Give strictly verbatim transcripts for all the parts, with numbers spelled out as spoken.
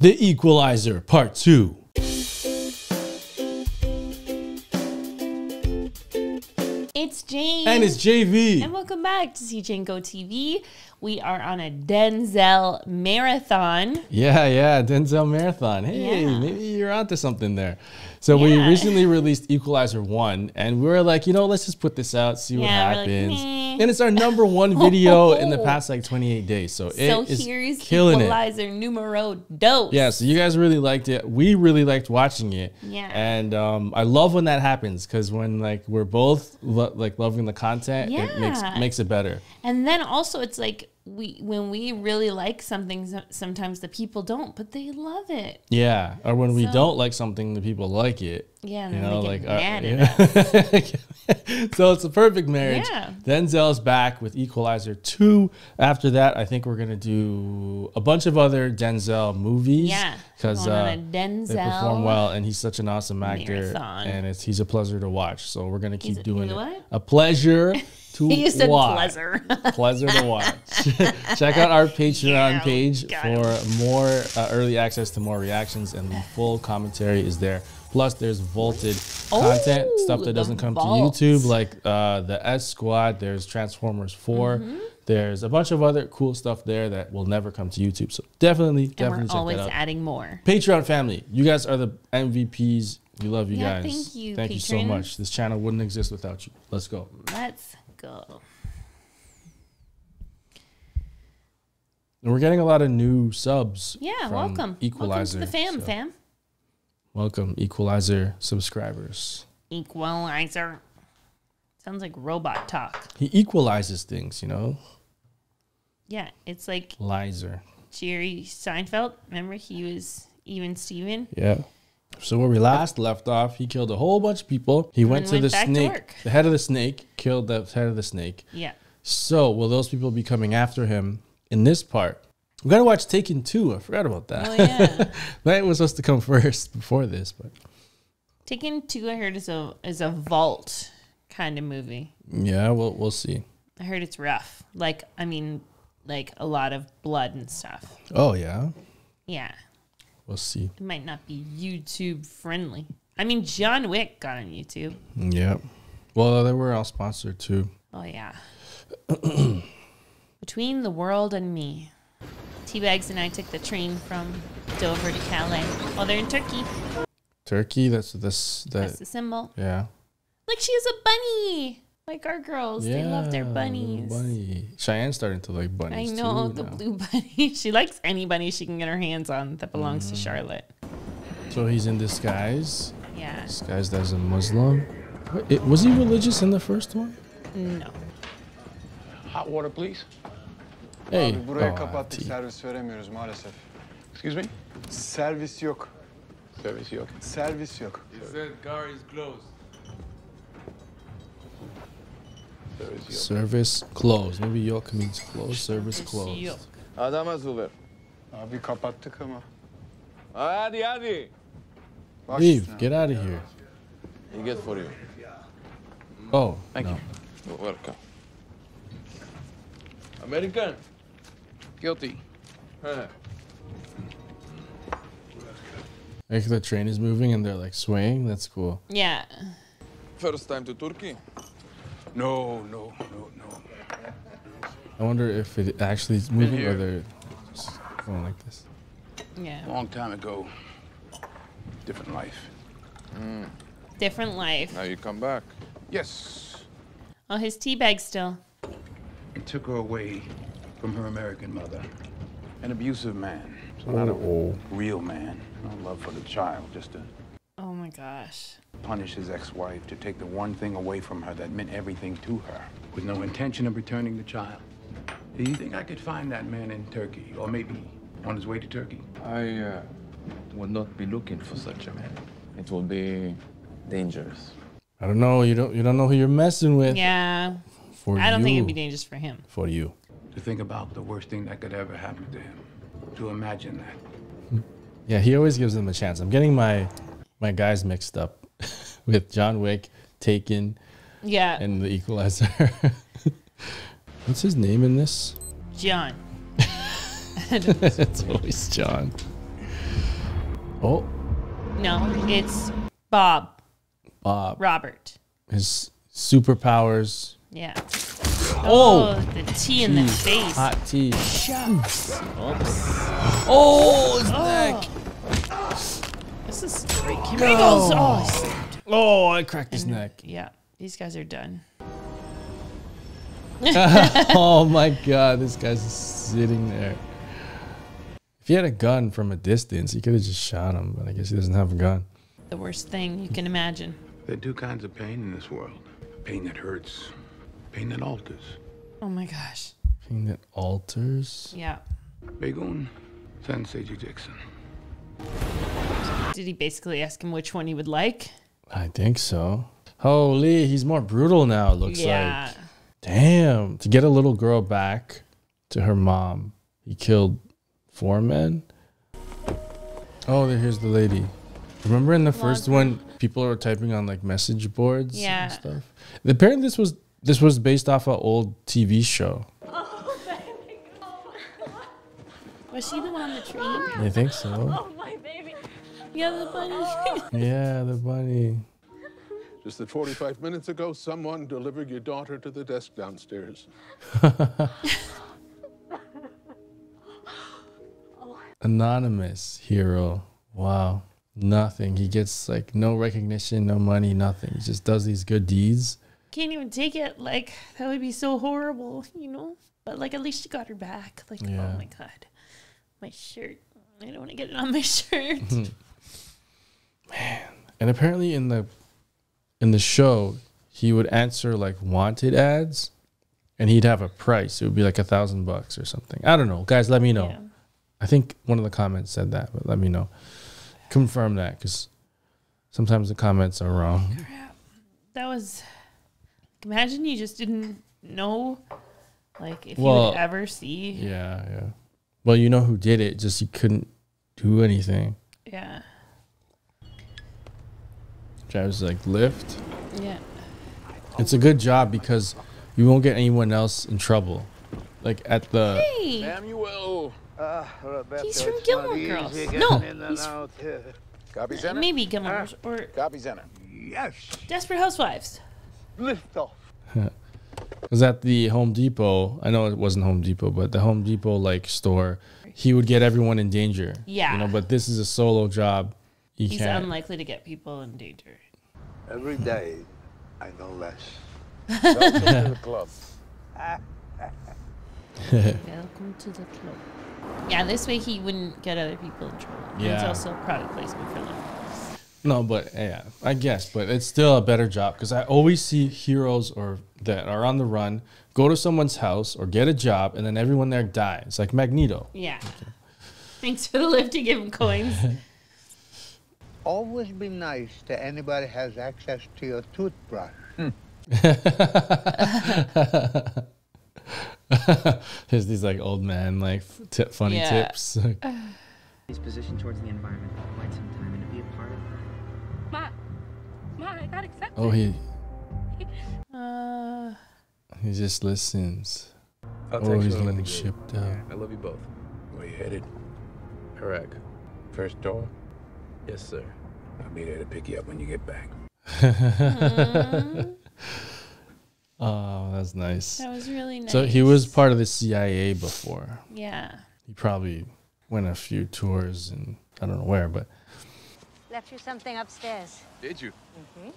The Equalizer Part two. It's Jane. And it's J V. And welcome back to See Jane Go T V. We are on a Denzel marathon. Yeah, yeah, Denzel marathon. Hey, yeah. Maybe you're onto something there. So yeah. We recently released Equalizer one, and we were like, you know, let's just put this out, see what yeah, happens. Like, nah. And it's our number one video in the past like twenty-eight days. So, so it is here's killing Equalizer it. Numero dos. Yeah, so you guys really liked it. We really liked watching it. Yeah. And um, I love when that happens, because when like we're both lo like loving the content, yeah. it makes makes it better. And then also it's like, we when we really like something, sometimes the people don't, but they love it. Yeah, or when so, we don't like something, the people like it. Yeah, and you then know, they get like, mad at us. So it's a perfect marriage. Yeah. Denzel's back with Equalizer two. After that, I think we're gonna do a bunch of other Denzel movies. Yeah, because uh, Denzel they perform well, and he's such an awesome actor, marathon. and it's he's a pleasure to watch. So we're gonna keep he's, doing you know it. What? A pleasure. He used to pleasure. Pleasure to watch. Check out our Patreon yeah, page for more uh, early access to more reactions, and the full commentary is there. Plus, there's vaulted oh, content, stuff that doesn't come vault. to YouTube, like uh, the S Squad. There's Transformers four. Mm-hmm. There's a bunch of other cool stuff there that will never come to YouTube. So definitely, and definitely we're check always that out. Adding more. Patreon family, you guys are the M V Ps. We love you yeah, guys. Thank you. Thank Patreon. you so much. This channel wouldn't exist without you. Let's go. Let's. Go. And we're getting a lot of new subs. Yeah, from welcome. Equalizer. Welcome to the fam, so. fam. Welcome, Equalizer subscribers. Equalizer. Sounds like robot talk. He equalizes things, you know? Yeah, it's like Lizer. Jerry Seinfeld. Remember, he was even Steven? Yeah. So where we last left off, he killed a whole bunch of people. He went, went to the snake, to the head of the snake, killed the head of the snake. Yeah. So will those people be coming after him in this part? We've got to watch Taken two. I forgot about that. Oh, yeah. That was supposed to come first before this. But Taken two, I heard, is a, is a vault kind of movie. Yeah, we'll, we'll see. I heard it's rough. Like, I mean, like a lot of blood and stuff. Oh, yeah? Yeah. We'll see. It might not be YouTube friendly. I mean, John Wick got on YouTube. Yeah. Well, they were all sponsored too. Oh, yeah. Between the world and me. Teabags and I took the train from Dover to Calais. Oh, they're in Turkey. Turkey? That's this. That, that's the symbol. Yeah. Like she has a bunny. Like our girls. Yeah, they love their bunnies. Bunny. Cheyenne's starting to like bunnies. I know, too the now. blue bunny. She likes any bunny she can get her hands on that belongs mm. to Charlotte. So he's in disguise. Yeah. Disguised as a Muslim. It, was he religious in the first one? No. Hot water, please. Hey. Excuse me? Service yok. Service yok. Service yok. He said car is closed. Service closed. Maybe yok means closed. Service closed. Adam azulur. Abi kapattık ama. Hadi hadi. Leave. Get out of here. He gets for you. Oh, thank no. you. Welcome. American. Guilty. Huh. Like the train is moving and they're like swaying. That's cool. Yeah. First time to Turkey. No, no, no, no. I wonder if it actually is moving or they're just going like this. Yeah. Long time ago. Different life. Mm. Different life. Now you come back. Yes. Oh, his tea bag still. It took her away from her American mother. An abusive man. So not a real man. No love for the child, just a... Oh my gosh. Punish his ex-wife to take the one thing away from her that meant everything to her, with no intention of returning the child. Do you think I could find that man in Turkey, or maybe on his way to Turkey? I uh, would not be looking for such a man. It will be dangerous. I don't know. You don't. You don't know who you're messing with. Yeah. For I don't you. think it'd be dangerous for him. For you. To think about the worst thing that could ever happen to him. To imagine that. Yeah, he always gives them a chance. I'm getting my my guys mixed up. With John Wick, Taken, yeah, and The Equalizer. What's his name in this? John. It's always John. Oh. No, it's Bob. Bob. Robert. His superpowers. Yeah. Oh, oh the tea in the face. Hot tea. Shucks. Oops. Oh, his oh. neck. This is great. Giggles. Oh. Oh, I cracked his and, neck. Yeah, these guys are done. Oh my God, this guy's sitting there. If he had a gun from a distance, he could have just shot him, but I guess he doesn't have a gun. The worst thing you can imagine. There are two kinds of pain in this world. Pain that hurts, pain that alters. Oh my gosh. Pain that alters? Yeah. Begun, Sensei Jackson. Did he basically ask him which one he would like? I think so. Holy, he's more brutal now, it looks yeah. like. Damn. To get a little girl back to her mom, he killed four men. Oh, here's the lady. Remember in the first one, people are typing on like message boards yeah. and stuff? Apparently this was this was based off an old T V show. Oh my God. Was she the one on the tree? I think so. Oh my baby. Yeah, the bunny. Yeah, the bunny. Just that forty-five minutes ago, someone delivered your daughter to the desk downstairs. Anonymous hero. Wow. Nothing. He gets like no recognition, no money, nothing. He just does these good deeds. Can't even take it. Like, that would be so horrible, you know? But like, at least she got her back. Like, yeah. Oh my God. My shirt. I don't want to get it on my shirt. Man. And apparently in the... in the show, he would answer like wanted ads and he'd have a price. It would be like a thousand bucks or something. I don't know. Guys, let me know. Yeah. I think one of the comments said that, but let me know. Confirm that because sometimes the comments are wrong. Crap. That was, imagine you just didn't know like if well, you would ever see. Yeah, yeah. Well, you know who did it, just you couldn't do anything. Yeah. Drives like Lyft. Yeah. It's a good job because you won't get anyone else in trouble. Like at the. Hey. Samuel. Uh, he's from Gilmore Girls. No. He's uh, maybe Gilmore Girls or. Copy center. Yes. Desperate Housewives. Lift off. Was at the Home Depot. I know it wasn't Home Depot, but the Home Depot like store. He would get everyone in danger. Yeah. You know, but this is a solo job. You He's can't. unlikely to get people in danger. Every day, I know less. Welcome to the club. Welcome to the club. Yeah, this way he wouldn't get other people in trouble. Yeah. It's also product placement for them. No, but yeah, I guess. But it's still a better job because I always see heroes or that are on the run go to someone's house or get a job, and then everyone there dies, like Magneto. Yeah. Okay. Thanks for the lift to give him coins. Always be nice to anybody who has access to your toothbrush. Hmm. There's these like old man like tip, funny yeah. tips. His position towards the environment for quite some time and to be a part of that. Ma, Ma, I got accepted. Oh, he. Uh, he just listens. I'll oh, he's getting shipped out. I love you both. Where you headed? Iraq. First door. Yes, sir. I'll be there to pick you up when you get back. Oh, that's nice. That was really nice. So he was part of the C I A before. Yeah. He probably went a few tours and I don't know where, but... Left you something upstairs. Did you? Mm-hmm.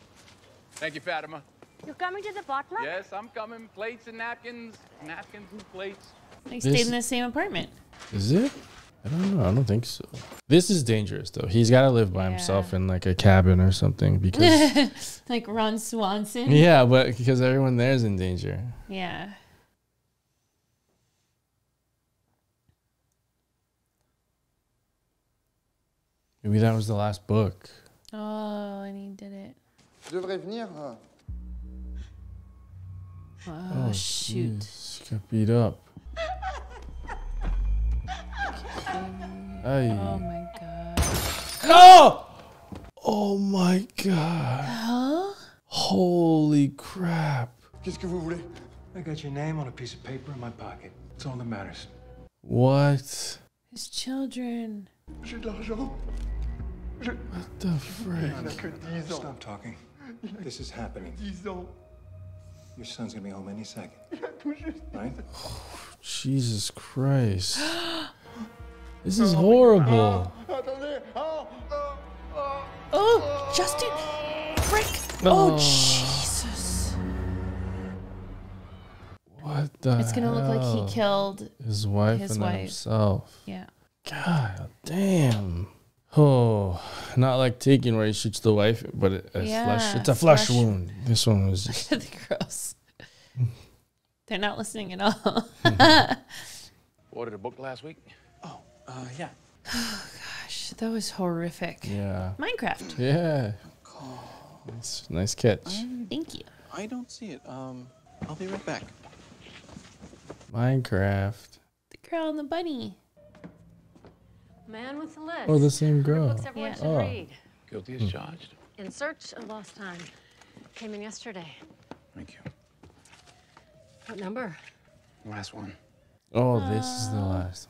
Thank you, Fatima. You're coming to the butler? Yes, I'm coming. Plates and napkins. Napkins and plates. They stayed this... in the same apartment. Is it? I don't know. I don't think so. This is dangerous, though. He's got to live by yeah. himself in like a cabin or something because, like Ron Swanson. Yeah, but because everyone there is in danger. Yeah. Maybe that was the last book. Oh, and he did it. Oh, oh shoot! Geez. Got beat up. Ay. Oh my God. No! Oh my God. Huh? Holy crap. I got your name on a piece of paper in my pocket. It's all that matters. What? His children. What the frick? Stop talking. This is happening. Your son's gonna be home any second. Right? Oh, Jesus Christ. This is horrible. Oh, Justin. Frick. Oh, Jesus. What the It's gonna hell? Look like he killed his wife his and wife. himself. Yeah. God damn. Oh, not like Taken where he shoots the wife, but it, a yeah, flesh, it's a flesh, flesh wound. This one was just gross. They're not listening at all. Ordered a book last week. Oh, uh, yeah. Oh gosh, that was horrific. Yeah. Minecraft. Yeah. Nice, nice catch. Um, thank you. I don't see it. Um, I'll be right back. Minecraft. The girl and the bunny. Man with the list. Oh, the same girl. Yeah. Oh. Guilty as charged. In search of lost time. Came in yesterday. Thank you. What number? Last one. Oh, uh. this is the last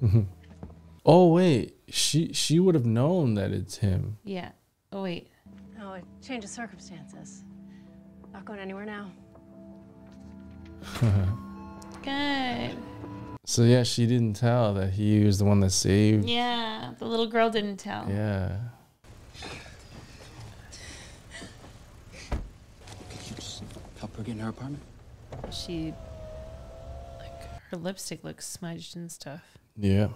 one. Oh wait, she she would have known that it's him. Yeah. Oh wait. Oh, it changes circumstances. Not going anywhere now. Good. So yeah, she didn't tell that he was the one that saved. Yeah, the little girl didn't tell. Yeah. Could you just help her get in her apartment? She, like, her lipstick looks smudged and stuff. Yeah.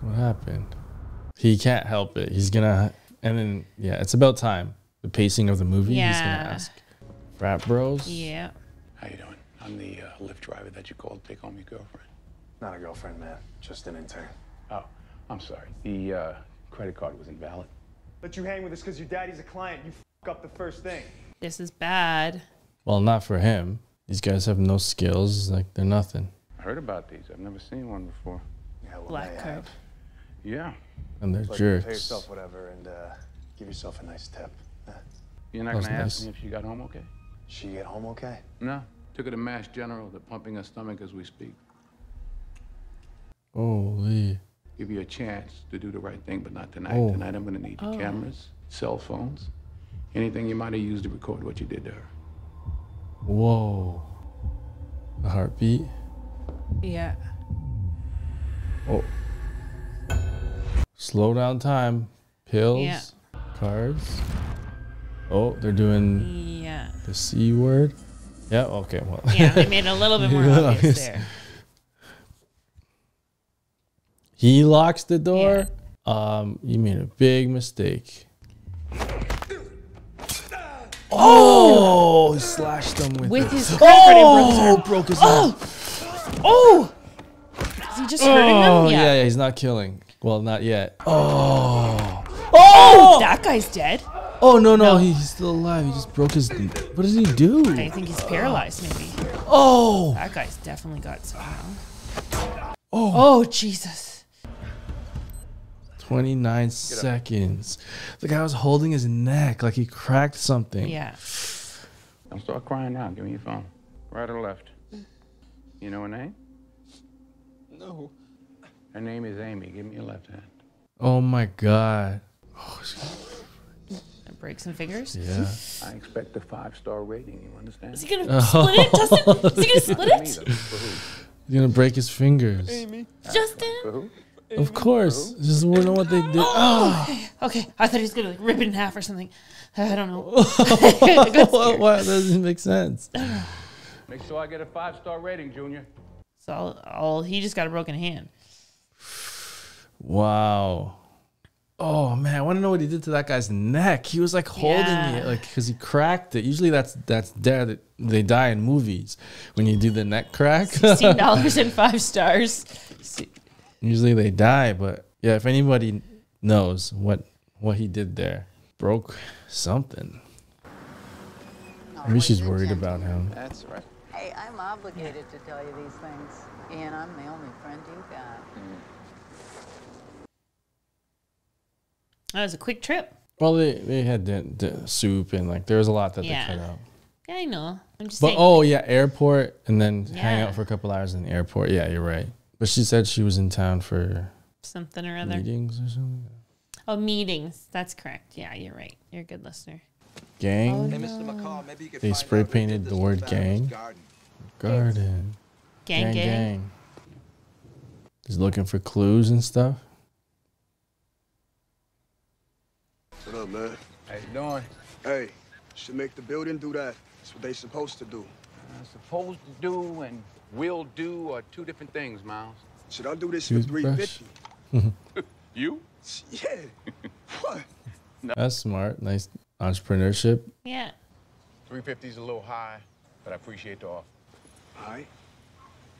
What happened? He can't help it. He's gonna, and then yeah, it's about time. The pacing of the movie. Yeah. He's gonna ask. Frat bros. Yeah. How you doing? I'm the uh, Lyft driver that you called to take home your girlfriend. Not a girlfriend, man. Just an intern. Oh, I'm sorry. The uh, credit card was invalid. Let you hang with us because your daddy's a client. You f*** up the first thing. This is bad. Well, not for him. These guys have no skills. Like, they're nothing. I heard about these. I've never seen one before. Yeah, well, Black card. Yeah. And they're like, jerks. Pay yourself whatever and uh, give yourself a nice tip. You're not going to ask nice. me if she got home okay? She get home okay? No. Took her to Mass General. They're pumping her stomach as we speak. Holy. Give you a chance to do the right thing, but not tonight. Oh. Tonight I'm going to need your oh. cameras, cell phones, anything you might have used to record what you did to her. Whoa. The heartbeat? Yeah. Oh. Slow down time. Pills. Yeah. Cards. Oh, they're doing yeah. the C word. Yeah, okay. Well. Yeah, they made it a little bit more obvious there. He locks the door. Yeah. Um, you made a big mistake. Oh, he slashed them with, with his Oh, broke, broke his arm. Oh, is he just oh, hurting them? Yeah. yeah, yeah, he's not killing. Well, not yet. Oh, oh, oh that guy's dead. Oh, no, no, no, he's still alive. He just broke his... What does he do? I think he's paralyzed, maybe. Oh! That guy's definitely got something. Oh. Oh, Jesus. twenty-nine seconds. The guy was holding his neck like he cracked something. Yeah. Don't start crying now. Give me your phone. Right or left? You know her name? No. Her name is Amy. Give me your left hand. Oh, my God. Oh, she's... Break some fingers. Yeah. I expect a five-star rating. You understand? Is he gonna split it, Justin? Is he gonna split it? He's gonna break his fingers. Amy. Justin. Of course. Just wouldn't know what they do. Oh, okay. okay. I thought he was gonna like rip it in half or something. I don't know. What? Why doesn't make sense? Make sure I get a five-star rating, Junior. So all, all he just got a broken hand. Wow. Oh man, I want to know what he did to that guy's neck. He was like holding yeah. it, like because he cracked it. Usually that's that's dead. They die in movies when you do the neck crack. Sixteen dollars and five stars. Usually they die, but yeah, if anybody knows what what he did there, broke something. Maybe she's worried about him. That's right. Hey, I'm obligated to tell you these things, and I'm the only friend you got. Mm. That was a quick trip. Well, they, they had the, the soup and like there was a lot that yeah. they cut out. Yeah, I know. I'm just but saying. Oh yeah, airport and then yeah. hang out for a couple hours in the airport. Yeah, you're right. But she said she was in town for something or other. Meetings or something? Oh, meetings. That's correct. Yeah, you're right. You're a good listener. Gang. Oh, no. Hey, Mister McCall, maybe you could they spray painted the word gang. Garden. Garden. Gang, gang. gang. Just looking for clues and stuff. What up, man? How you doing? Hey, should make the building do that. That's what they supposed to do. Uh, supposed to do and will do are two different things, Miles. Should I do this Toothbrush? for three fifty? You? Yeah. What? No. That's smart. Nice entrepreneurship. Yeah. three fifty is a little high, but I appreciate the offer. All right.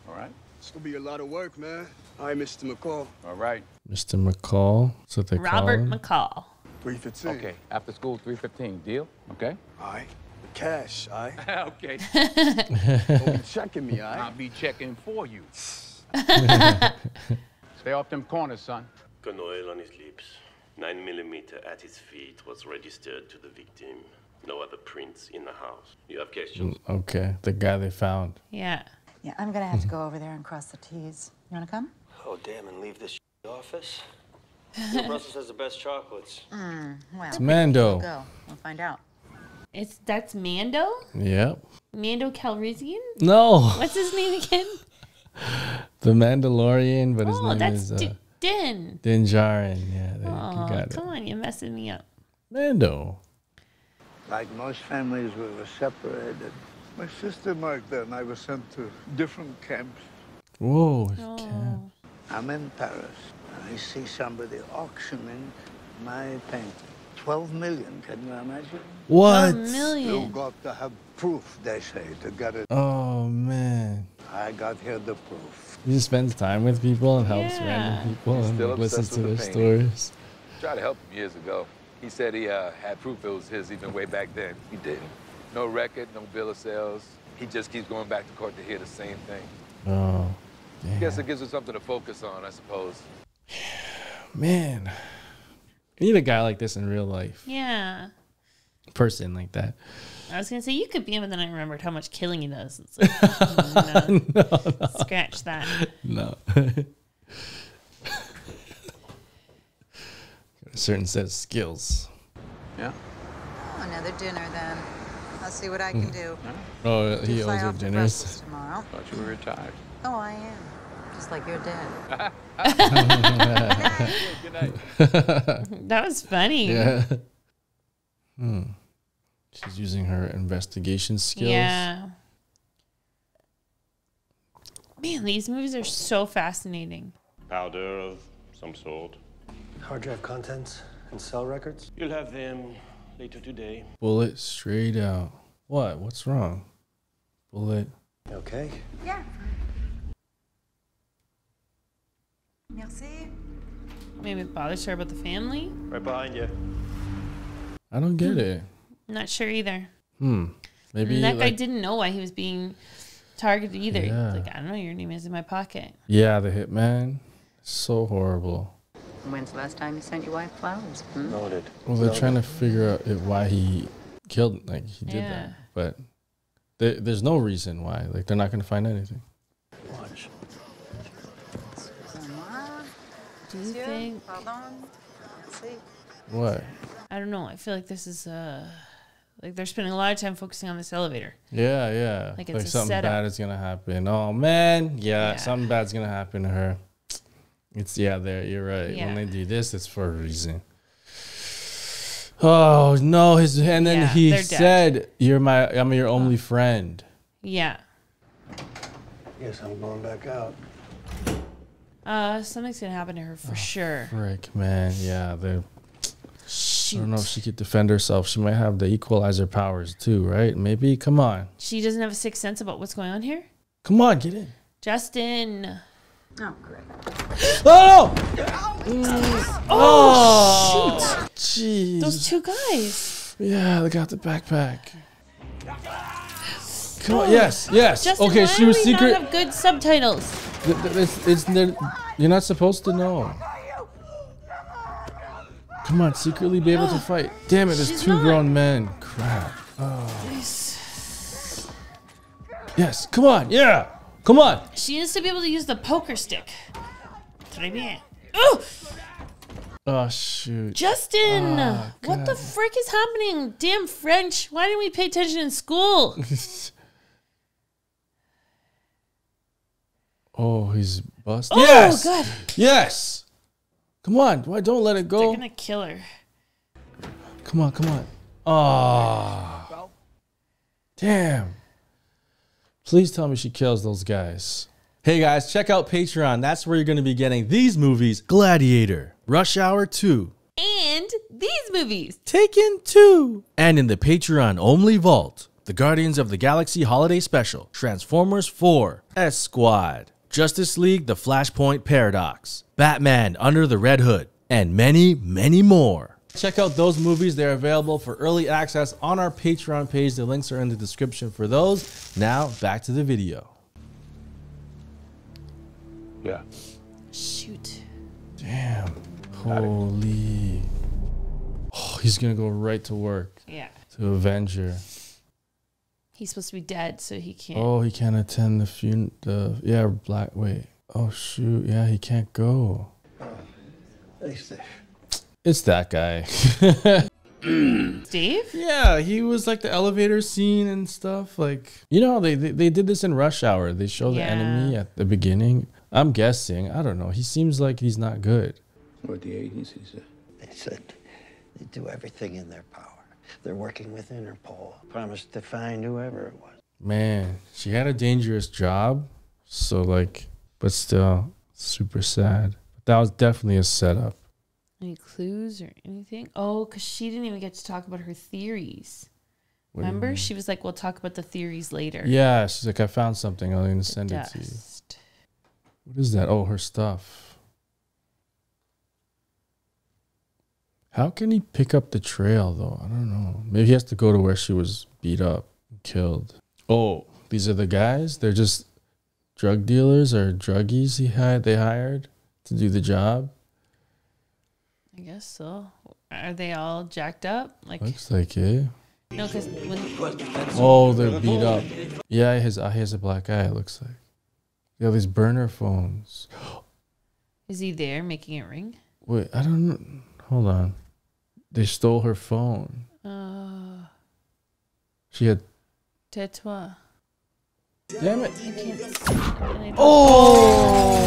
All right. It's gonna be a lot of work, man. All right, Mister McCall. All right. Mister McCall. That's what they call him. Robert McCall. three fifteen. Okay. After school, three fifteen. Deal? Okay. All right. Cash, all right? Okay. Don't be checking me, all right? I'll be checking for you. Stay off them corners, son. Oil on his lips. Nine millimeter at his feet was registered to the victim. No other prints in the house. You have questions? Okay. The guy they found. Yeah. Yeah, I'm gonna have to go over there and cross the T's. You wanna come? Oh damn, and leave this office? Yo, Brussels has the best chocolates. Mm, well, it's Mando. We'll go. We'll find out. It's that's Mando? Yep. Mando Calrissian? No. What's his name again? The Mandalorian, but his oh, name that's is uh, Din. Din Djarin. Yeah. There, oh, you got come it. on, you're messing me up. Mando. Like most families, we were separated. My sister marked that, and I was sent to different camps. Whoa, oh. camp. I'm in Paris, and I see somebody auctioning my painting. twelve million, can you imagine? What? twelve million. You got to have proof, they say, to get it. Oh, man. I got here the proof. He just spends time with people and helps yeah. random people He's and still listens to their painting. stories. Tried to help him years ago. He said he uh, had proof it was his even way back then. He didn't. No record, no bill of sales. He just keeps going back to court to hear the same thing. Oh, damn. I guess it gives us something to focus on, I suppose. Man, you need a guy like this in real life. Yeah. Person like that. I was gonna say you could be him, but then I remembered how much killing he does. It's like, no, no, no. Scratch that. No. Got a certain set of skills. Yeah. Oh, another dinner then. I'll see what I can do. Oh, he you owes her dinners. Tomorrow. Thought you were retired. Oh, I am. Just like your dad. Good night. That was funny. Yeah. Hmm. She's using her investigation skills. Yeah. Man, these movies are so fascinating. Powder of some sort. Hard drive contents and cell records. You'll have them later today. Bullet straight out. What? What's wrong? Bullet. Okay. Yeah. Merci. Maybe it bothers her about the family. Right behind you. I don't get hmm. it. Not sure either. Hmm. Maybe and that like, guy didn't know why he was being targeted either. Yeah. Like, I don't know. Your name is in my pocket. Yeah, the hitman. So horrible. When's the last time you sent your wife flowers? Hmm? Noted. Well, they're Noted. trying to figure out if, why he killed, like he did yeah. that, but they, there's no reason why. Like they're not going to find anything. Watch. Do you think? What? I don't know. I feel like this is uh, like they're spending a lot of time focusing on this elevator. Yeah, yeah. Like, it's like something setup. bad is going to happen. Oh man, yeah, yeah. something bad's going to happen to her. It's yeah, there. You're right. Yeah. When they do this, it's for a reason. Oh no! His and then yeah, he said, dead. "You're my, I'm your only oh. friend." Yeah. Yes, I'm going back out. Uh, something's gonna happen to her for oh, sure. Frick, man. Yeah, the. I don't know if she could defend herself. She might have the equalizer powers too, right? Maybe. Come on. She doesn't have a sixth sense about what's going on here. Come on, get in, Justin. Oh, great. Oh! Oh, oh shoot! Jeez. Those two guys. Yeah, they got the backpack. Come on, yes, yes. Justin, okay, why she was secret. Not have good subtitles. It's, it's, it's, you're not supposed to know. Come on, secretly be able to fight. Damn it, there's She's two not. grown men. Crap. Oh. Yes, come on, yeah. Come on. She needs to be able to use the poker stick. Très bien. Ooh! Oh, shoot. Justin! Oh, what the frick is happening? Damn French. Why didn't we pay attention in school? Oh, he's busted. Oh, yes! God. Yes! Come on. Why don't let it go? They're going to kill her. Come on, come on. Oh. Damn. Please tell me she kills those guys. Hey guys, check out Patreon. That's where you're going to be getting these movies. Gladiator, Rush Hour two. And these movies. Taken two. And in the Patreon only vault, the Guardians of the Galaxy Holiday Special, Transformers four, S Squad, Justice League, The Flashpoint Paradox, Batman Under the Red Hood, and many, many more. Check out those movies. They're available for early access on our Patreon page. The links are in the description for those. Now, back to the video. Yeah. Shoot. Damn. Holy. Oh, he's going to go right to work. Yeah. To avenge her. He's supposed to be dead, so he can't. Oh, he can't attend the funeral. The, yeah, black. Wait. Oh, shoot. Yeah, he can't go. Nice. It's that guy. Steve? Yeah, he was like the elevator scene and stuff. Like, you know, they, they, they did this in Rush Hour. They show yeah. the enemy at the beginning. I'm guessing. I don't know. He seems like he's not good. What the agency said. They said they do everything in their power. They're working with Interpol. Promised to find whoever it was. Man, she had a dangerous job. So, like, but still, super sad. But that was definitely a setup. Any clues or anything? Oh, because she didn't even get to talk about her theories. What Remember? She was like, we'll talk about the theories later. Yeah, she's like, I found something. I'm going to send dust. it to you. What is that? Oh, her stuff. How can he pick up the trail, though? I don't know. Maybe he has to go to where she was beat up and killed. Oh, these are the guys? They're just drug dealers or druggies he hired, they hired to do the job? I guess so. Are they all jacked up? Like looks like it. No, because when oh, they're beat up. Yeah, his eye has a black eye. It looks like they have these burner phones. Is he there making it ring? Wait, I don't know. Hold on. They stole her phone. Uh, she had. Tais-toi. Damn it! I can't. Oh.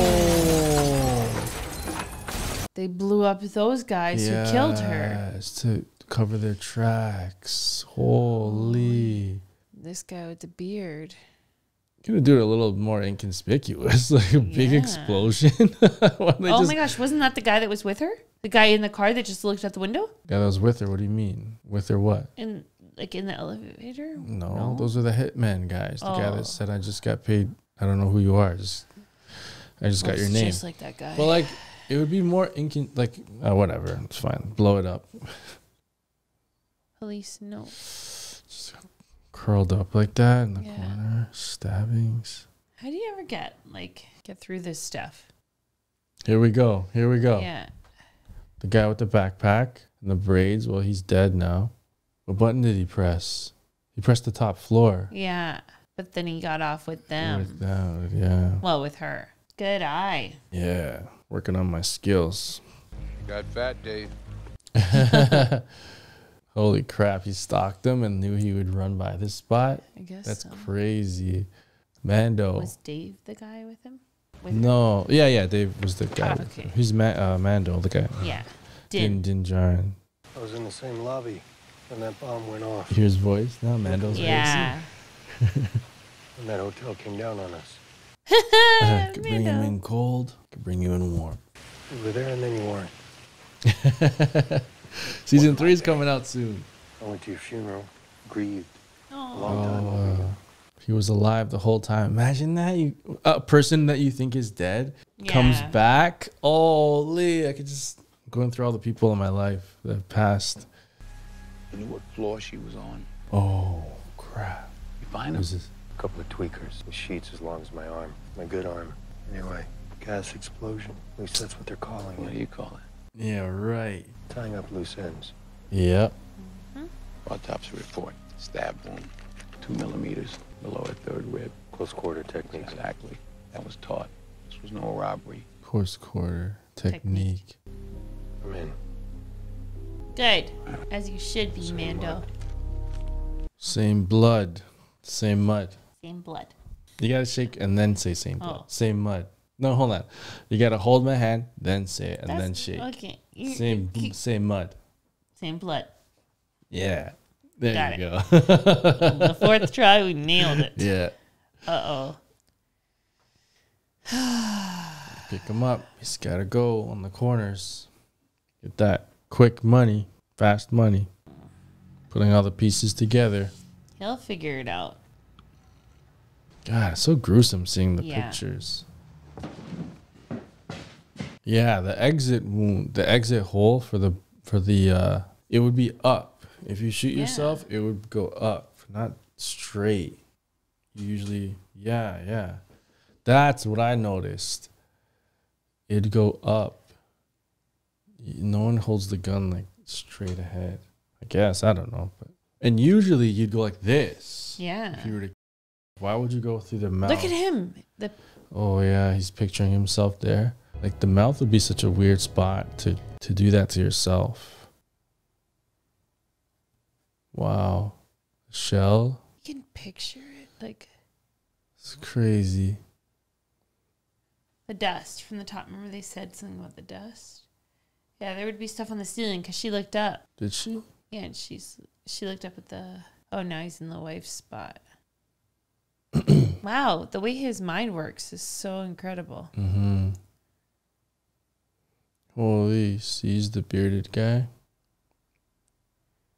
They blew up those guys yes, who killed her. To cover their tracks. Holy. This guy with the beard. Gonna do it a little more inconspicuous, like a yeah. big explosion. Oh my gosh, wasn't that the guy that was with her? The guy in the car that just looked out the window? Yeah, that was with her. What do you mean? With her what? In, like in the elevator? No, no, those are the hitman guys. The oh. guy that said, I just got paid. I don't know who you are. Just, I just well, got your name. Just like that guy. But like... It would be more inc like uh, whatever. It's fine. Blow it up. Police no. Just curled up like that in the yeah. corner. Stabbings. How do you ever get like get through this stuff? Here we go. Here we go. Yeah. The guy with the backpack and the braids. Well, he's dead now. What button did he press? He pressed the top floor. Yeah, but then he got off with them. With them, yeah. Well, with her. Good eye. Yeah. Working on my skills. You got fat, Dave. Holy crap, he stalked him and knew he would run by this spot. I guess That's so. crazy. Mando. Was Dave the guy with him? With no. Him? Yeah, yeah, Dave was the guy. Ah, with okay. him. He's Ma uh, Mando, the guy. Yeah. Din. Din Djarin. I was in the same lobby when that bomb went off. You hear his voice? No, Mando's yeah. crazy. And that hotel came down on us. uh, could bring him in cold, could bring you in warm. You were there and then you weren't. Season three is coming out soon. I went to your funeral, grieved. Aww. A long time. Uh, he was alive the whole time. Imagine that you a person that you think is dead yeah. comes back. Holy! I could just going through all the people in my life that have passed. You knew what floor she was on. Oh crap! You find him. A couple of tweakers, the sheets as long as my arm, my good arm. Anyway, gas explosion. At least that's what they're calling it. What do you call it? Yeah, right. Tying up loose ends. Yep. Mm-hmm. Autopsy report. Stab wound, two millimeters below a third rib. Close quarter technique. Exactly. That was taught. This was no robbery. Close quarter technique. I'm in. Good. As you should be, same Mando. Blood. Same blood. Same mud. Same blood. You gotta shake and then say same blood. Oh. Same mud. No, hold on. You gotta hold my hand, then say it, and that's, then shake. Okay. Same, same mud. Same blood. Yeah. There Got you it. go. The fourth try, we nailed it. Yeah. Uh oh. Pick him up. He's gotta go on the corners. Get that quick money, fast money. Putting all the pieces together. He'll figure it out. God, it's so gruesome seeing the yeah. pictures. Yeah, the exit wound, the exit hole for the for the uh, it would be up. If you shoot yeah. yourself, it would go up, not straight. Usually, yeah, yeah. That's what I noticed. It'd go up. No one holds the gun like straight ahead. I guess I don't know, but and usually you'd go like this. Yeah. If you were to, why would you go through the mouth? Look at him. The Oh yeah, he's picturing himself there. Like the mouth would be such a weird spot to to do that to yourself. Wow, shell. You can picture it, like it's crazy. The dust from the top. Remember they said something about the dust? Yeah, there would be stuff on the ceiling because she looked up. Did she? Yeah, and she's she looked up at the. Oh, now he's in the wife's spot. Wow, the way his mind works is so incredible. Mm-hmm. Holy, sees the bearded guy.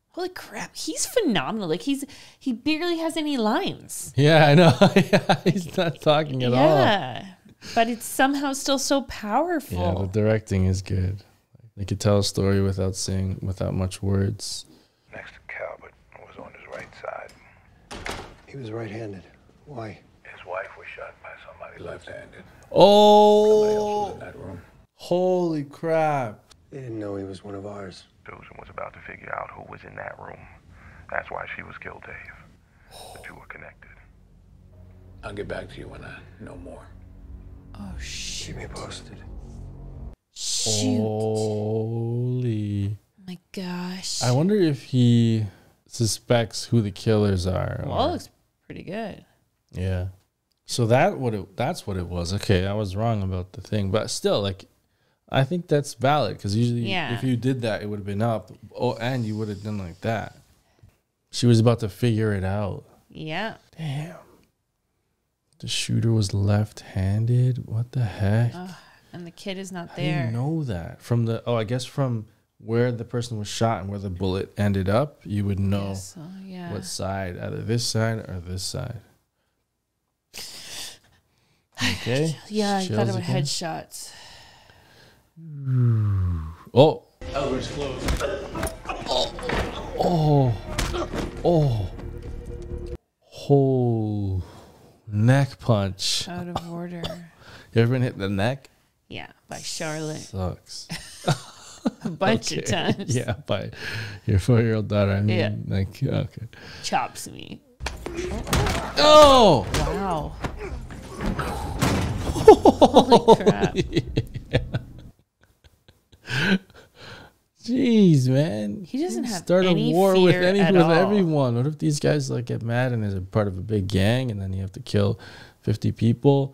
Holy crap, he's phenomenal. Like he's he barely has any lines. Yeah, I know. Yeah, he's not talking at yeah, all. Yeah, but it's somehow still so powerful. Yeah, the directing is good. They could tell a story without saying without much words. Next to Calvert was on his right side. He was right-handed. Why? His wife was shot by somebody left-handed. Oh! Somebody else was in that room. Holy crap. They didn't know he was one of ours. Susan was about to figure out who was in that room. That's why she was killed, Dave. Oh. The two were connected. I'll get back to you when I know more. Oh, shit. Keep me posted. Shoot. Holy. Oh my gosh. I wonder if he suspects who the killers are. Well, that looks pretty good. Yeah, so that what it, that's what it was. Okay, I was wrong about the thing, but still, like, I think that's valid because usually, yeah. if you did that, it would have been up. Oh, and you would have done like that. She was about to figure it out. Yeah. Damn. The shooter was left-handed. What the heck? Oh, and the kid is not How there. Do you know that from the oh, I guess from where the person was shot and where the bullet ended up, you would know yes. oh, yeah. what side, either this side or this side. Okay. Yeah, I thought it were headshots. Oh. Elbow's closed. Oh. Oh. Oh. Whole neck punch. Out of order. You ever been hit in the neck? Yeah, by Charlotte. Sucks. A bunch okay. of times. Yeah, by your four-year-old daughter. I mean, yeah. like, okay. Chops me. Oh. Wow. Holy crap. Yeah. Jeez, man. He doesn't have start any a war fear with any with all. everyone. What if these guys like get mad and is a part of a big gang and then you have to kill fifty people?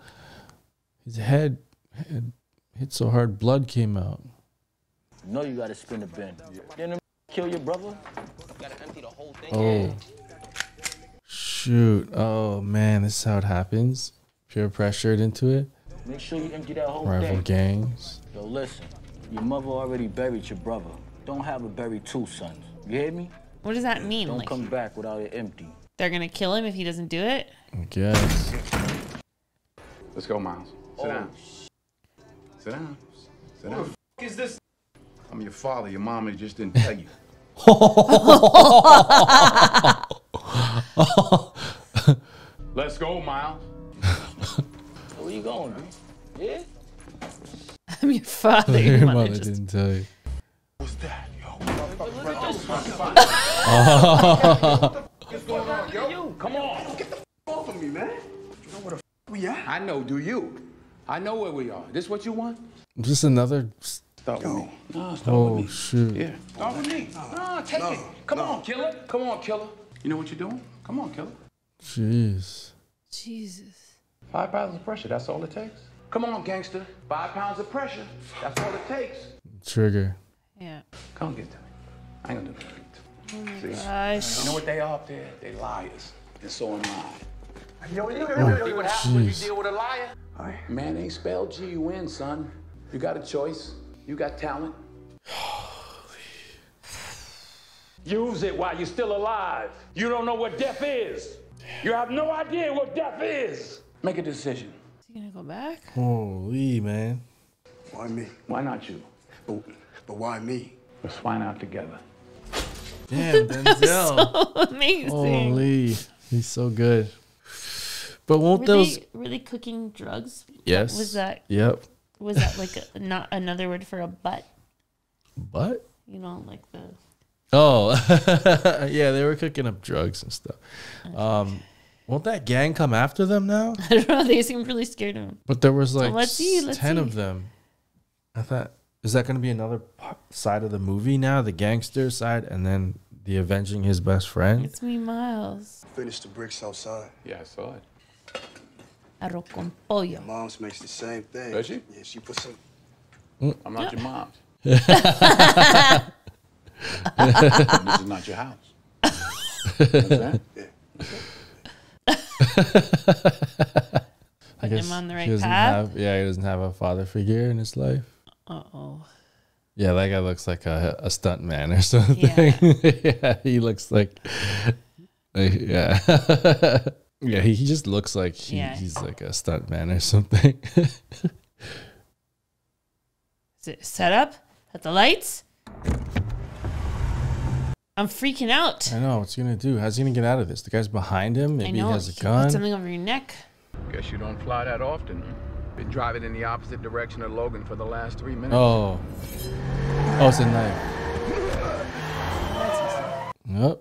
His head, head hit so hard blood came out. No, you gotta spin a bend. Yeah. Then kill your brother. You gotta empty the whole thing. Oh. Shoot. Oh man, this is how it happens. Peer pressured into it. Make sure you empty that whole Rival thing. gangs. Yo, listen. Your mother already buried your brother. Don't have her bury two sons. You hear me? What does that mean? Don't like, come back without it empty. They're gonna kill him if he doesn't do it? I guess. Let's go, Miles. Sit oh. down. Sit down. Sit down. What the f is this? I'm your father. Your mama just didn't tell you. Let's go, Miles. Where you going, man? Yeah? I'm your father. Your, your mother just... didn't tell you. What's that, yo? What the f is going on, yo? Come on. Get the f off of me, man. You know Well, yeah. I know. Do you? I know where we are. This what you want? Just another. Start with me. No, start oh, with me. Shoot. Yeah. Start with me. No, no take no, it. Come no. on, killer. Come on, killer. You know what you're doing? Come on, killer. Jeez. Jesus. Five pounds of pressure. That's all it takes. Come on, gangster. Five pounds of pressure. That's all it takes. Trigger. Yeah. Come get to me. I ain't gonna do nothing. Oh See? Gosh. You know what they are up there? They liars. And so am I. Yo, yo, yo, yo, yo, yo, yo. What happens when you deal with a liar? Right. Man ain't spelled G U N, son. You got a choice. You got talent. Use it while you're still alive. You don't know what death is. You have no idea what death is. Make a decision. Is he gonna go back? Holy man. Why me? Why not you? But, but why me? Let's find out together. Damn, Denzel. So amazing. Holy, he's so good. But won't were those they really cooking drugs? Yes. Was that? Yep. Was that like a, not another word for a butt? Butt? You know, like the. Oh, yeah, they were cooking up drugs and stuff. Okay. Um, won't that gang come after them now? I don't know. They seemed really scared of them. But there was like so let's see, let's ten see. of them. I thought, is that going to be another side of the movie now? The gangster side, and then the avenging his best friend. It's me, Miles. Finished the bricks outside. Yeah, I saw it. Arroz con pollo. Your mom's makes the same thing. Does she? Yeah, she puts some. Mm. I'm not yeah. your mom. This is not your house. That? Yeah. I guess him on the right he path. Have, yeah, he doesn't have a father figure in his life. Uh oh. Yeah, that guy looks like a, a stunt man or something. Yeah, yeah he looks like. like yeah. Yeah, he, he just looks like he, yeah. he's like a stunt man or something. Is it set up at the lights? I'm freaking out. I know. What's he going to do? How's he going to get out of this? The guy's behind him. Maybe I know. He has a gun. Put something over your neck. Guess you don't fly that often. Been driving in the opposite direction of Logan for the last three minutes. Oh. Oh, it's a knife.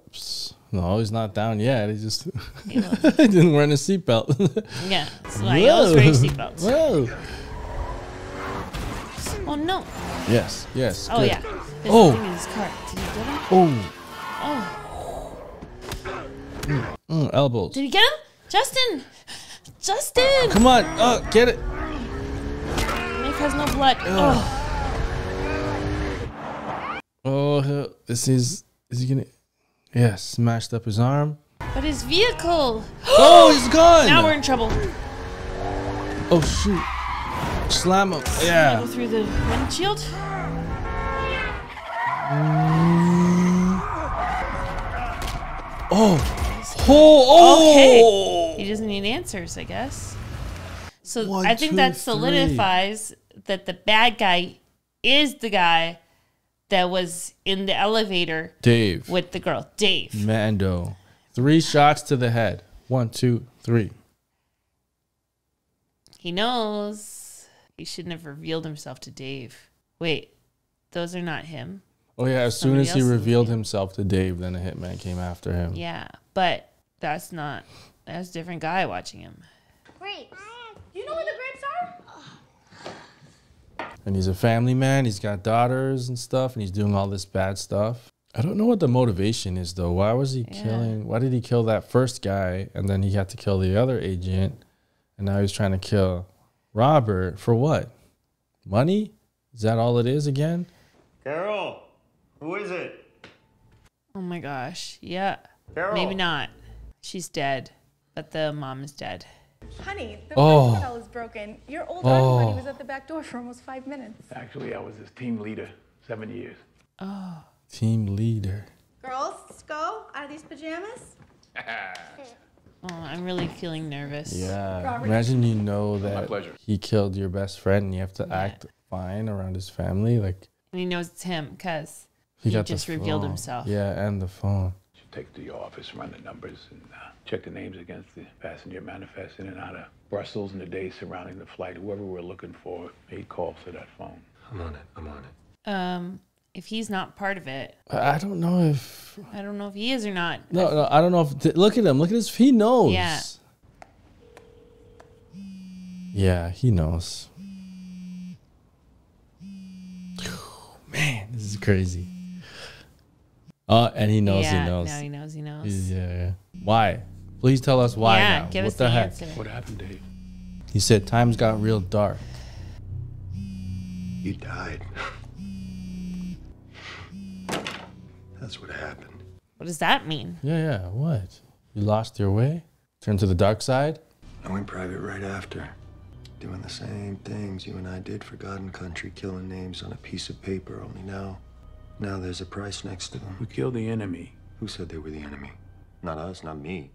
Oops. No, he's not down yet. He just he didn't wear a seatbelt. Yeah, so I always wear seatbelts. Whoa. Oh no. Yes, yes. Oh good. yeah. There's oh. In his car. Did he get him? Oh. Oh. Mm. Mm, elbows. Did he get him, Justin? Justin. Come on. Oh, get it. Nick has no blood. Oh. Oh, this is. Is he gonna? Yeah, smashed up his arm. But his vehicle. Oh, he's gone. Now we're in trouble. Oh, shoot. Slam him. Yeah. Go through the windshield. Mm. Oh. Oh. Oh. Okay. He doesn't need answers, I guess. So One, I think two, that solidifies three. that the bad guy is the guy that was in the elevator. Dave. With the girl. Dave. Mando. Three shots to the head. One, two, three. He knows. He shouldn't have revealed himself to Dave. Wait, those are not him. Oh, yeah. As Somebody soon as he revealed himself to Dave, then a hitman came after him. Yeah, but that's not. That's a different guy watching him. Grapes. You know where the grapes are? And he's a family man. He's got daughters and stuff, and he's doing all this bad stuff. I don't know what the motivation is, though. Why was he yeah. killing? Why did he kill that first guy, and then he had to kill the other agent, and now he's trying to kill Robert for what? Money? Is that all it is again? Carol, who is it? Oh, my gosh. Yeah. Carol. Maybe not. She's dead, but the mom is dead. Honey, the oh. bell is broken. Your old oh. honey was at the back door for almost five minutes. Actually, I was his team leader, seven years. Oh, team leader. Girls, let's go. Are these pajamas? Oh, I'm really feeling nervous. Yeah. Robert. Imagine you know that he killed your best friend, and you have to yeah. act fine around his family, like. And he knows it's him because he, he just revealed himself. Yeah, and the phone. Take to your office, run the numbers, and uh, check the names against the passenger manifest in and out of Brussels in the days surrounding the flight. Whoever we're looking for made calls to that phone. I'm on it. I'm on it. Um, if he's not part of it, I don't know if I don't know if he is or not. No, no, I don't know if. Look at him. Look at his. He knows. Yeah. Yeah, he knows. Man, this is crazy. Uh, and he knows, yeah, he knows. Now he knows, he knows. He's, yeah, yeah. Why? Please tell us why. Yeah, now. Give what us the, the heck? Answer. What happened, Dave? He said, times got real dark. You died. That's what happened. What does that mean? Yeah, yeah, what? You lost your way? Turned to the dark side? I went private right after. Doing the same things you and I did for God and country, killing names on a piece of paper, only now. Now there's a price next to them. Who killed the enemy? Who said they were the enemy? Not us, not me.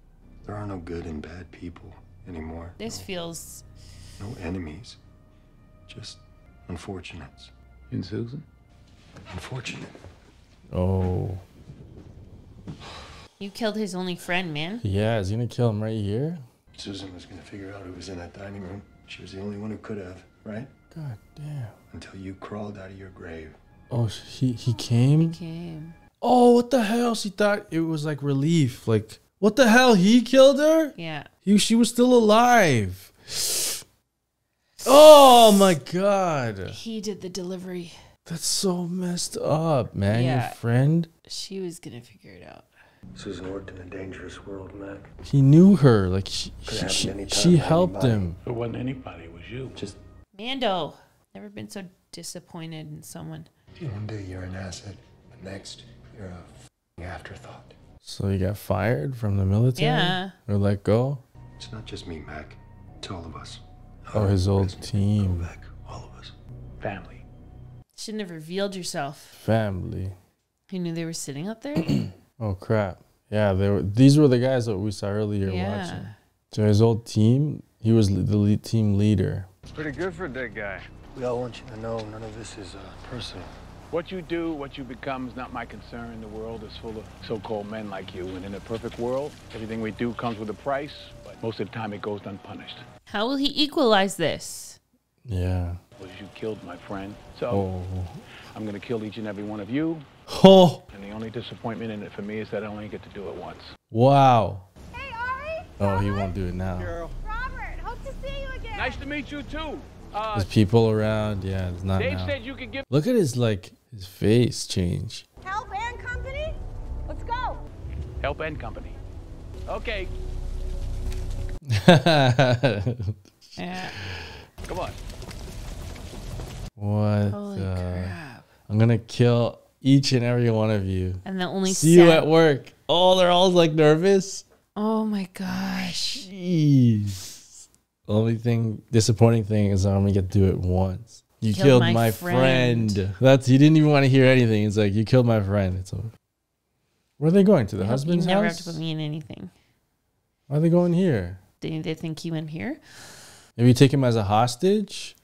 There are no good and bad people anymore. This no, feels... No enemies. Just unfortunates. And Susan? Unfortunate. Oh. You killed his only friend, man. Yeah, is he gonna kill him right here? Susan was gonna figure out who was in that dining room. She was the only one who could have, right? God damn. Until you crawled out of your grave. Oh, he, he came? He came. Oh, what the hell? She thought it was like relief. Like, what the hell? He killed her? Yeah. He, she was still alive. Oh, my God. He did the delivery. That's so messed up, man. Yeah. Your friend? She was going to figure it out. Susan worked in a dangerous world, Matt. He knew her. Like, she, she, she, she helped anybody. him. It wasn't anybody. It was you. Just Mando. Never been so disappointed in someone. One day you're an asset, but next you're a f***ing afterthought. So you got fired from the military? Yeah. Or let go? It's not just me, Mac. It's all of us. Our oh, his old team. Back, all of us. Family. Shouldn't have revealed yourself. Family. You knew they were sitting up there? Oh, crap. Yeah, they were. These were the guys that we saw earlier yeah. watching. So his old team, he was the lead team leader. It's pretty good for a dead guy. We all want you to know none of this is uh, personal. What you do, what you become is not my concern. The world is full of so-called men like you. And in a perfect world, everything we do comes with a price, but most of the time it goes unpunished. How will he equalize this? Yeah. Well, you killed my friend. So oh. I'm going to kill each and every one of you. Oh. And the only disappointment in it for me is that I only get to do it once. Wow. Hey, Ari. Oh, Robert? He won't do it now. Girl. Robert, hope to see you again. Nice to meet you, too. Uh, There's people around. Yeah, it's not Dave now. Said you could give Look at his, like... His face change. Help and company? Let's go. Help and company. Okay. Yeah. Come on. What? Holy uh, crap. I'm going to kill each and every one of you. And the only See you at work. Oh, they're all like nervous. Oh my gosh. Jeez. The only thing, disappointing thing is I only get to do it once. You killed, killed my, my friend. friend. That's he didn't even want to hear anything. He's like, you killed my friend. It's over. Where are they going to the I husband's house? You never house? have to put me in anything. Why are they going here? Didn't they think he went here? Maybe take him as a hostage.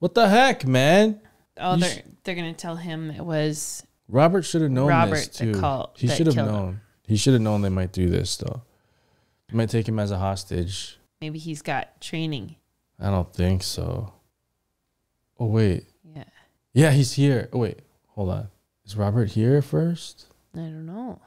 What the heck, man? Oh, you they're they're gonna tell him it was Robert. Should have known Robert this too. Call, he should have known. Him. He should have known they might do this though. They might take him as a hostage. Maybe he's got training. I don't think so. Oh, wait. Yeah. Yeah, he's here. Oh, wait. Hold on. Is Robert here first? I don't know.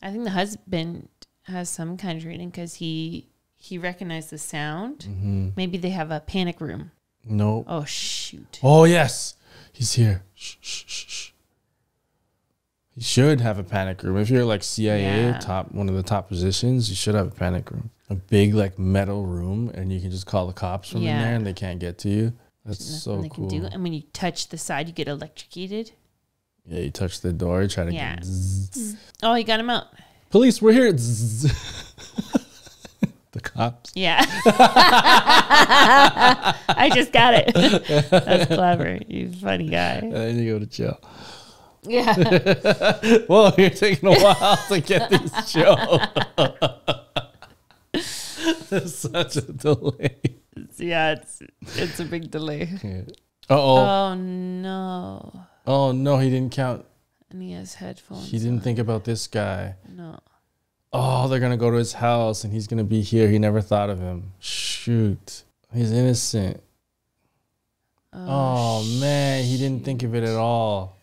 I think the husband has some kind of training because he he recognized the sound. Mm-hmm. Maybe they have a panic room. No. Nope. Oh, shoot. Oh, yes. He's here. Shh, shh, shh, shh. He should have a panic room. If you're like C I A, yeah. top one of the top positions, you should have a panic room. A big like metal room and you can just call the cops from yeah. in there and they can't get to you. That's so they cool. Can do. And when you touch the side, you get electrocuted. Yeah, you touch the door, you try to yeah. get... Zzz. Oh, you got him out. Police, we're here. The cops. Yeah. I just got it. That's clever. You funny guy. And then you go to jail. Yeah. Whoa, you're taking a while to get these show. There's such a delay. Yeah, it's it's a big delay. Yeah. Uh oh. Oh no. Oh no, he didn't count. And he has headphones. He didn't on. think about this guy. No. Oh, they're gonna go to his house, and he's gonna be here. He never thought of him. Shoot, he's innocent. Oh, oh man, he didn't think of it at all.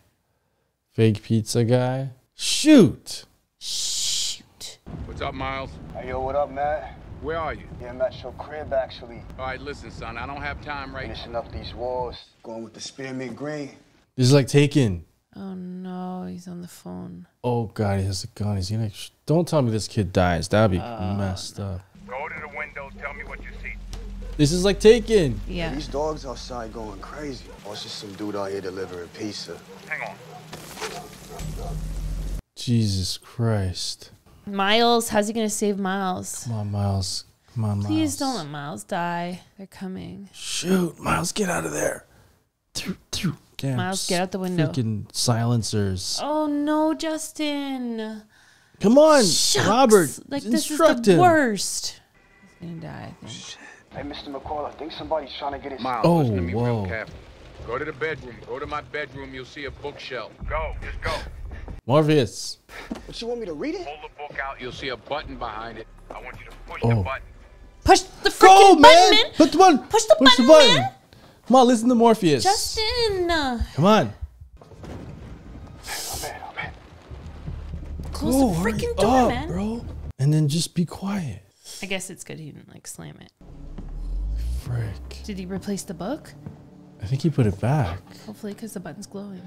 Fake pizza guy. Shoot. Shoot. What's up, Miles? Hey yo, what up, Matt? Where are you? Yeah, I'm at your crib, actually. All right, listen, son. I don't have time right now. Finishing up these walls. Going with the spearmint green. This is like Taken. Oh, no. He's on the phone. Oh, God. He has a gun. He's gonna... Don't tell me this kid dies. That'd be uh, messed up. Go to the window. Tell me what you see. This is like Taken. Yeah. Hey, these dogs outside going crazy. Or it's just some dude out here delivering pizza. Hang on. Jesus Christ. Miles, how's he gonna save Miles? Come on, Miles. Come on, Miles. Please don't let Miles die. They're coming. Shoot, Miles, get out of there. Damn, Miles, get out the window. Freaking silencers. Oh no, Justin. Come on, Shucks. Robert. Like this is the him. worst. He's gonna die, I think. Hey, Mister McCall, I think somebody's trying to get his Miles. Oh, listen to me whoa. real carefully. Go to the bedroom. Go to my bedroom. You'll see a bookshelf. Go, just go. Morpheus. What, you want me to read it? Pull the book out. You'll see a button behind it. I want you to push oh. the button. Push the freaking Go, button, man. man. Push the button. Push the, push button, the button, man. Come on, listen to Morpheus. Justin. Come on. Oh, man, oh, man. Close Go, the freaking door, up, man. bro. And then just be quiet. I guess it's good he didn't, like, slam it. Frick. Did he replace the book? I think he put it back. Hopefully, because the button's glowing.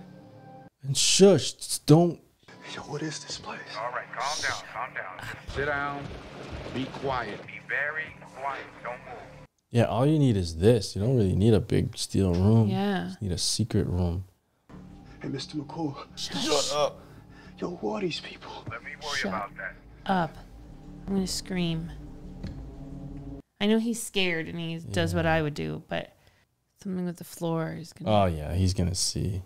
And shush, just don't. Yo, what is this place? All right, calm down, calm down. Sit down, be quiet. Be very quiet, don't move. Yeah, all you need is this. You don't really need a big steel room. Yeah. You just need a secret room. Hey, Mister McCall. Shush. Shut up. Yo, who are these people? Let me worry Shut about that. up. I'm going to scream. I know he's scared and he yeah. does what I would do, but something with the floor is going to... Oh, yeah, he's going to see.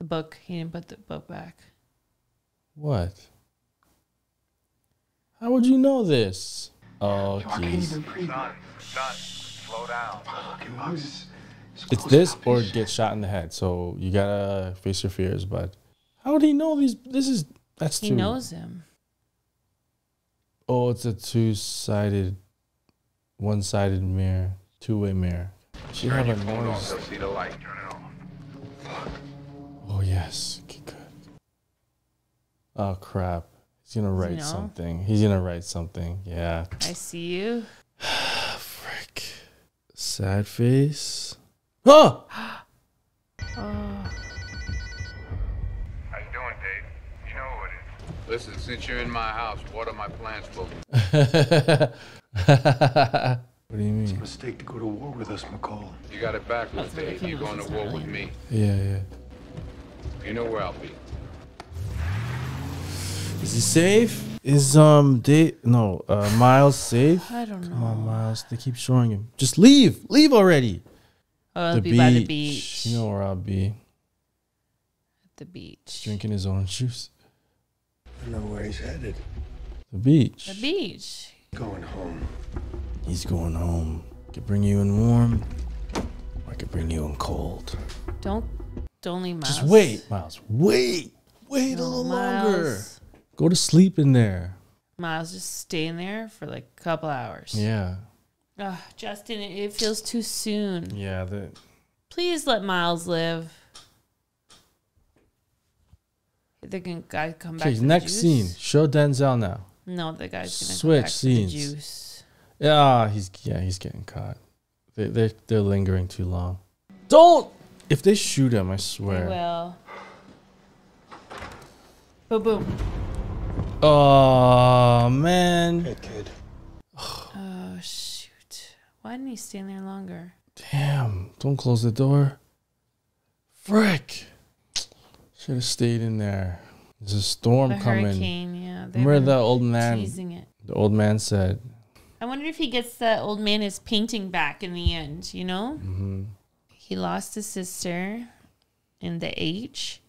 The book. He didn't put the book back. What? How would you know this? Oh, jeez. Slow down. It's this or get shot in the head. So you gotta face your fears, bud. How would he know these? This is that's true. He knows him. Oh, it's a two-sided, one-sided mirror, two-way mirror. She have a noise. See the light. Turn it off. Oh yes. Oh crap! He's gonna write you know? something. He's gonna write something. Yeah. I see you. Frick. Sad face. Huh? Oh. How you doing, Dave? You know what it is. Listen, since you're in my house, what are my plans for you? What do you mean? It's a mistake to go to war with us, McCall. You got it backwards, Dave. You're going to war with me. Yeah, yeah. You know where I'll be. Is he safe? Is um Dave no uh Miles safe? I don't know. Come on, Miles. They keep showing him. Just leave. Leave already. Oh, I'll the be beach. by the beach. You know where I'll be. At the beach. Drinking his own juice. I know where he's headed. The beach. The beach. Going home. He's going home. I could bring you in warm. Or I could bring you in cold. Don't don't leave Miles. Just wait, Miles. Wait. Wait no, a little Miles. longer. Go to sleep in there. Miles, just stay in there for like a couple hours. Yeah. Ugh, Justin, it feels too soon. Yeah. That... Please let Miles live. The guy come back. Okay, next the juice. scene. Show Denzel now. No, the guy's gonna switch come back scenes. To the juice. Yeah, he's yeah he's getting caught. They they they're lingering too long. Don't. If they shoot him, I swear. They will. Boom boom. Oh man! Good kid. Oh shoot! Why didn't he stand there longer? Damn! Don't close the door. Frick! Should have stayed in there. There's a storm a coming. Hurricane, yeah. They Remember the old man? It. The old man said. I wonder if he gets that old man his painting back in the end. You know, mm-hmm. he lost his sister in the H,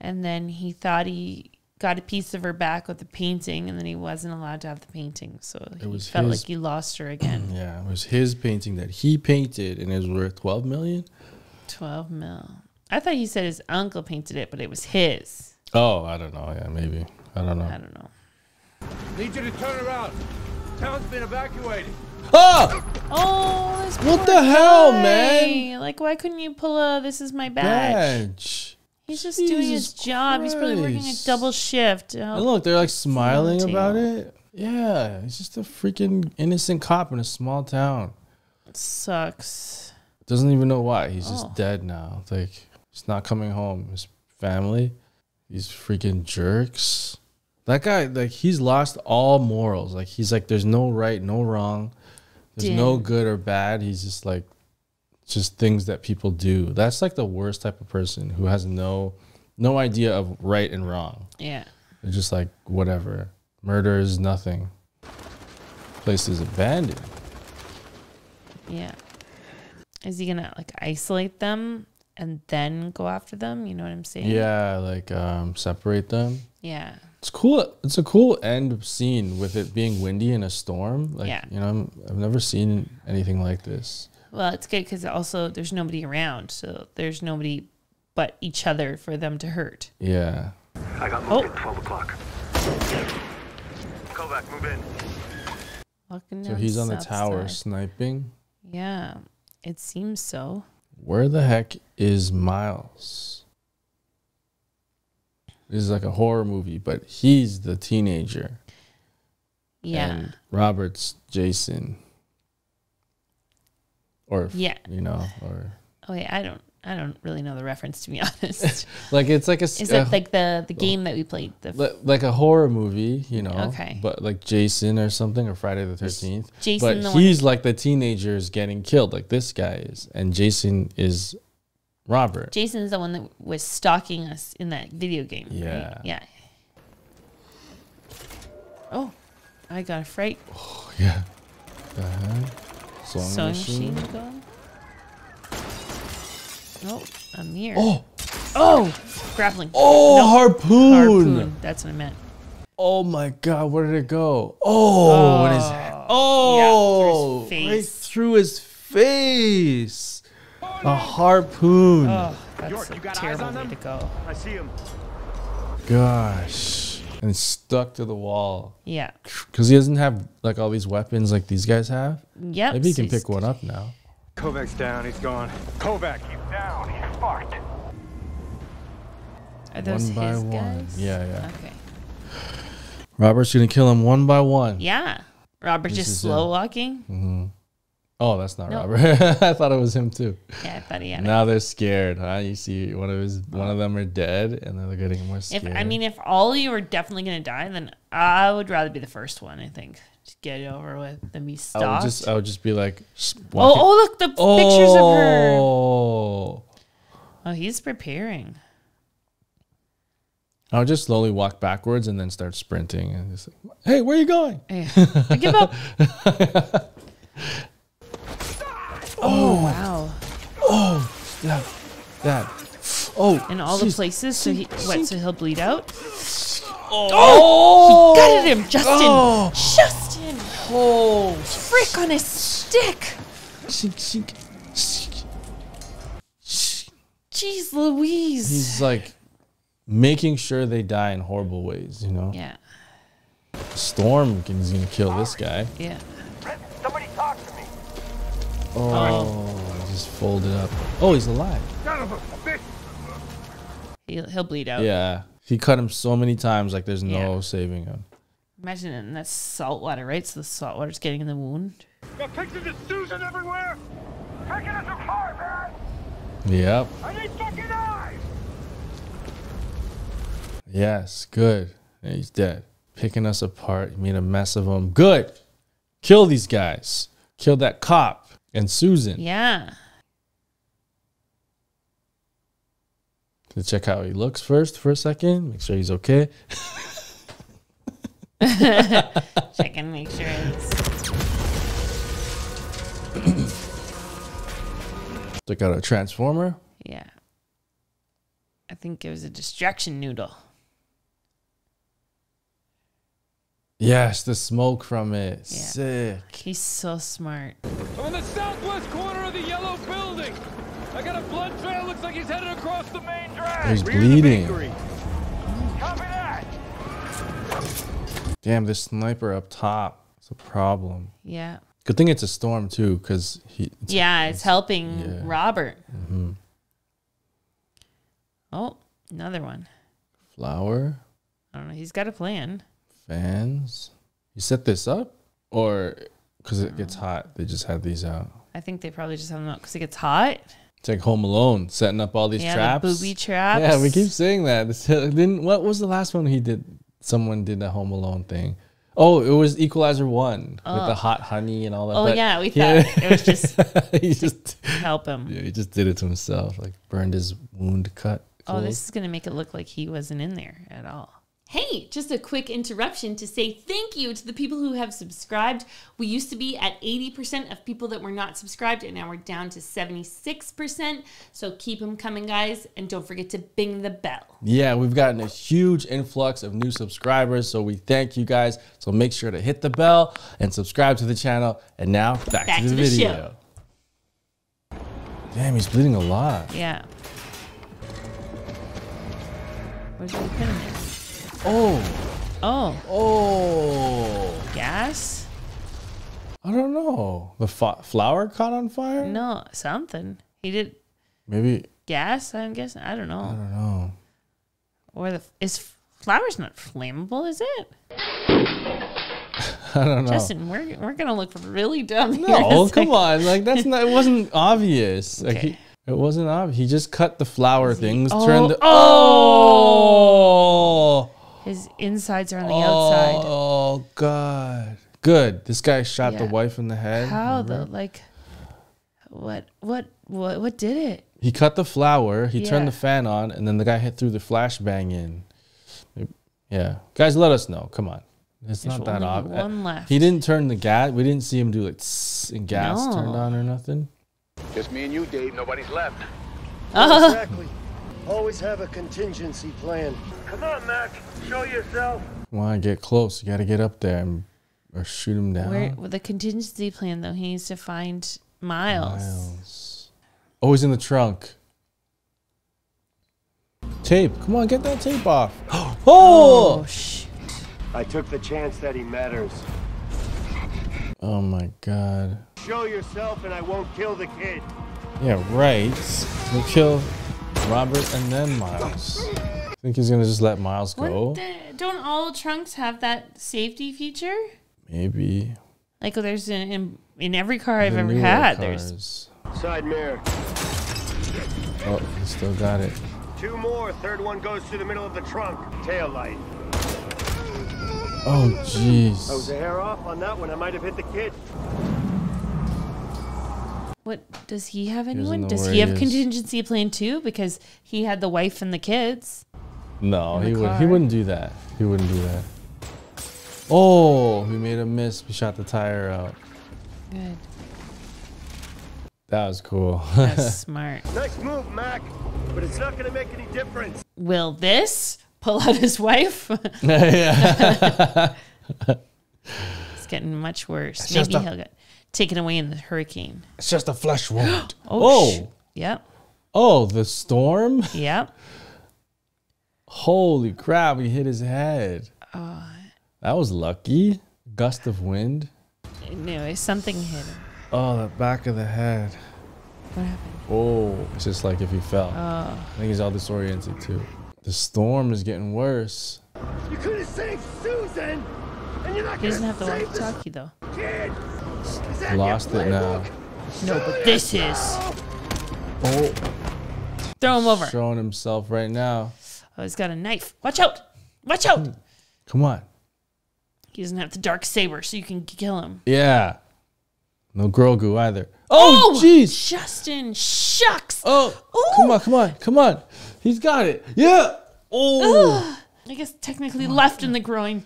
and then he thought he. got a piece of her back with the painting, and then he wasn't allowed to have the painting, so he it was felt his, like he lost her again. Yeah, it was his painting that he painted, and it was worth twelve million. Twelve mil. I thought he said his uncle painted it, but it was his. Oh, I don't know. Yeah, maybe. I don't know. I don't know. Need you to turn around. Town's been evacuated. Oh! Oh! This what the guy. hell, man? Like, why couldn't you pull a? This is my badge. badge. He's just Jesus doing his job. Christ. He's probably working a double shift. Oh, and look, they're like smiling about it. Yeah, he's just a freaking innocent cop in a small town. It sucks. Doesn't even know why. He's oh. just dead now. Like, he's not coming home. His family, these freaking jerks. That guy, like, he's lost all morals. Like, he's like, there's no right, no wrong. There's Dude. no good or bad. He's just like, just things that people do. That's like the worst type of person who has no, no idea of right and wrong. Yeah. They're just like, whatever. Murder is nothing. Place is abandoned. Yeah. Is he gonna like isolate them and then go after them? You know what I'm saying? Yeah, like um, separate them. Yeah. It's cool. It's a cool end scene with it being windy and a storm. Like, yeah. You know, I'm, I've never seen anything like this. Well, it's good because also there's nobody around, so there's nobody but each other for them to hurt. Yeah. I got moved oh. at twelve o'clock. Call back. Move in. So he's on the tower sniping. Yeah. It seems so. Where the heck is Miles? This is like a horror movie, but he's the teenager. Yeah. And Robert's Jason. Or yeah. you know, or oh wait, I don't I don't really know the reference, to be honest. Like, it's like a Is a, it like the the game that we played? The like a horror movie, you know. Okay. But like Jason or something, or Friday the thirteenth. Jason, but he's like the teenagers getting killed, like this guy is, and Jason is Robert. Jason is the one that was stalking us in that video game. Yeah. Right? Yeah. Oh, I got a fright. Oh yeah. The heck? Song, Song machine. machine going? Oh, a mirror. Oh, oh, grappling. Oh, no. harpoon. harpoon. That's what I meant. Oh my God, where did it go? Oh, oh. what is that? Oh, yeah, through his face. Right through his face. Oh, no. A harpoon. Oh, that's York, a terrible way to go. I see him. Gosh, and it's stuck to the wall. Yeah. Because he doesn't have like all these weapons like these guys have. Yeah. Maybe he can pick one up now. Kovac's down, he's gone. Kovac, he's down, he's fucked. Are those one his by guys? One. Yeah, yeah. Okay. Robert's gonna kill him one by one. Yeah. Robert's this just slow walking. Mm-hmm. Oh, that's not nope. Robert. I thought it was him too. Yeah, I thought he had now it. Now they're scared, huh? You see one of his one of them are dead and they're getting more scared. If I mean if all of you are definitely gonna die, then I would rather be the first one, I think. Just get it over with than be stalked. I would just, I would just be like, oh, oh, look, the oh. pictures of her. Oh, he's preparing. I would just slowly walk backwards and then start sprinting. And just like, hey, where are you going? Hey, I give up. oh, oh, wow. Oh, that, that. Oh, in all the places. So he, what, so he'll bleed out? Oh, oh, he gutted him, Justin. Oh. Justin. Oh, frick on his stick. Shink, shink, shink. Jeez Louise. He's like making sure they die in horrible ways, you know? Yeah. Storm is going to kill this guy. Yeah. Somebody talk to me. Oh, he just folded up. Oh, he's alive. Son of a bitch. He'll, he'll bleed out. Yeah. He cut him so many times, like there's no yeah. saving him. Imagine it, and that's salt water, right? So the salt water's getting in the wound. Got pictures of Susan everywhere. Taking us apart, man. Yep. I need fucking eyes. Yes, good. Yeah, he's dead. Picking us apart. You made a mess of him. Good. Kill these guys. Kill that cop and Susan. Yeah. To check how he looks first for a second, make sure he's okay. Check and make sure it's. Took out a transformer. Yeah. I think it was a distraction noodle. Yes, the smoke from it. Yeah. Sick. He's so smart. I'm in the southwest corner of the yellow building. I got a blood trail. Looks like he's headed across the main drive. He's bleeding. Copy that. Damn, this sniper up top. It's a problem. Yeah. Good thing it's a storm too, because he. It's, yeah, it's, it's helping yeah. Robert. Mm-hmm. Oh, another one. Flower. I don't know. He's got a plan. Fans. You set this up, or because it gets hot, they just have these out? I think they probably just have them out because it gets hot. It's like Home Alone, setting up all these yeah, traps. Yeah, the booby traps. Yeah, we keep saying that. Then what was the last one he did? Someone did a Home Alone thing. Oh, it was Equalizer one oh. with the hot honey and all that. Oh, but yeah, we thought yeah. it was just, he just to help him. Yeah, he just did it to himself, like burned his wound cut. Closed. Oh, this is going to make it look like he wasn't in there at all. Hey, just a quick interruption to say thank you to the people who have subscribed. We used to be at eighty percent of people that were not subscribed, and now we're down to seventy-six percent. So keep them coming, guys, and don't forget to bing the bell. Yeah, we've gotten a huge influx of new subscribers, so we thank you guys. So make sure to hit the bell and subscribe to the channel. And now, back, back to the, to the video. Show. Damn, he's bleeding a lot. Yeah. Where's he putting it? Oh. Oh. Oh. Gas? I don't know. The flower caught on fire? No, something. He did. Maybe. Gas, I'm guessing. I don't know. I don't know. Or the. Is flowers not flammable, is it? I don't know. Justin, we're, we're going to look really dumb here. No, come on. Like, that's not. It wasn't obvious. Okay. Like, he, it wasn't obvious. He just cut the flower things, oh, turned the. Oh! Oh! His insides are on the oh, outside. Oh, God. Good. This guy shot yeah. the wife in the head. How, remember? Though? Like, what, what, what, what did it? He cut the flower. He yeah. turned the fan on, and then the guy hit through the flashbang in. Yeah. Guys, let us know. Come on. It's There's not that obvious. One left. He didn't turn the gas. We didn't see him do like tss, and gas no. turned on or nothing. Just me and you, Dave. Nobody's left. Oh. Exactly. Always have a contingency plan. Come on, Mac. Show yourself. Want to get close? You got to get up there and, or shoot him down. Where, with a contingency plan, though, he needs to find Miles. Miles. Oh, he's in the trunk. Tape. Come on, get that tape off. Oh, oh shit. I took the chance that he matters. Oh my God. Show yourself, and I won't kill the kid. Yeah, right. We'll kill Robert and then Miles. I think he's gonna just let Miles go. The, don't all trunks have that safety feature? Maybe. Like there's in in, in every car I've ever had. Cars. There's side mirror. Oh, he still got it. Two more. Third one goes through the middle of the trunk. Tail light. Oh jeez. I was a hair off on that one. I might have hit the kid. What does he have? Anyone? Does he have a contingency plan too? Because he had the wife and the kids. No, he would. He wouldn't do that. He wouldn't do that. Oh, we made a miss. We shot the tire out. Good. That was cool. That's smart. Nice move, Mac. But it's not going to make any difference. Will this pull out his wife? Yeah. It's getting much worse. Maybe he'll get taken away in the hurricane. It's just a flesh wound. Oh, oh. Yep. Oh, the storm? Yep. Holy crap, he hit his head. Uh, that was lucky. Gust of wind. Anyway, something hit him. Oh, the back of the head. What happened? Oh, it's just like if he fell. Uh, I think he's all disoriented too. The storm is getting worse. You could have saved Susan, and you're not he doesn't have the walkie-talkie though. Kid. Lost it now. No, but this is. Oh. Throw him over. Throwing himself right now. Oh, he's got a knife. Watch out. Watch out. Come on. He doesn't have the dark saber, so you can kill him. Yeah. No Grogu either. Oh, jeez. Oh, Justin, shucks. Oh, ooh. Come on, come on, come on. He's got it. Yeah. Oh. I guess technically left in the groin.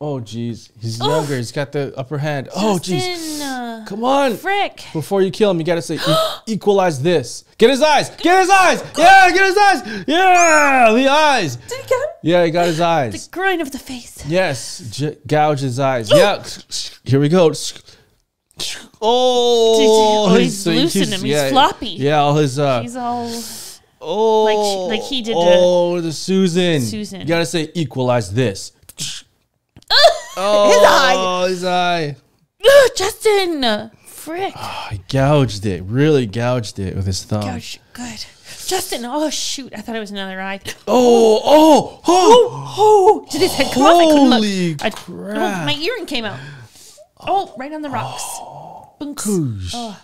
Oh, jeez. He's Oof. younger. He's got the upper hand. Oh, jeez. Uh, Come on. Frick. Before you kill him, you got to say, e equalize this. Get his eyes. Get his eyes. Yeah, get his eyes. Yeah, the eyes. Did he get him? Yeah, he got his eyes. The groin of the face. Yes. J gouge his eyes. Ooh. Yeah. Here we go. Oh. Oh, he's so loose in him. He's yeah, floppy. Yeah, all his... Uh, he's all... Oh. Like, she, like he did Oh, to, the Susan. Susan. You got to say, equalize this. Oh, his eye! His eye! Justin! frick. Oh, he gouged it. Really gouged it with his thumb. Gouged. Good. Justin, oh, shoot. I thought it was another eye. Oh, oh, oh. Oh, oh. Did his head come off? I couldn't look. Holy crap. Oh, my earring came out. Oh, right on the rocks. Oh, Bunks. Oh,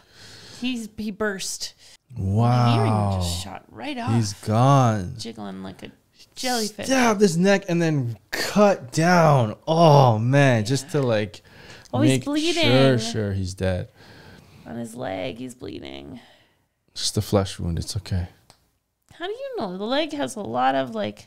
he's, he burst. Wow. My earring just shot right off. He's gone. Jiggling like a jellyfish. Stab his neck and then cut down. Oh, man. Yeah. Just to like oh, make he's bleeding. Sure, sure he's dead. On his leg, he's bleeding. Just a flesh wound. It's okay. How do you know? The leg has a lot of, like,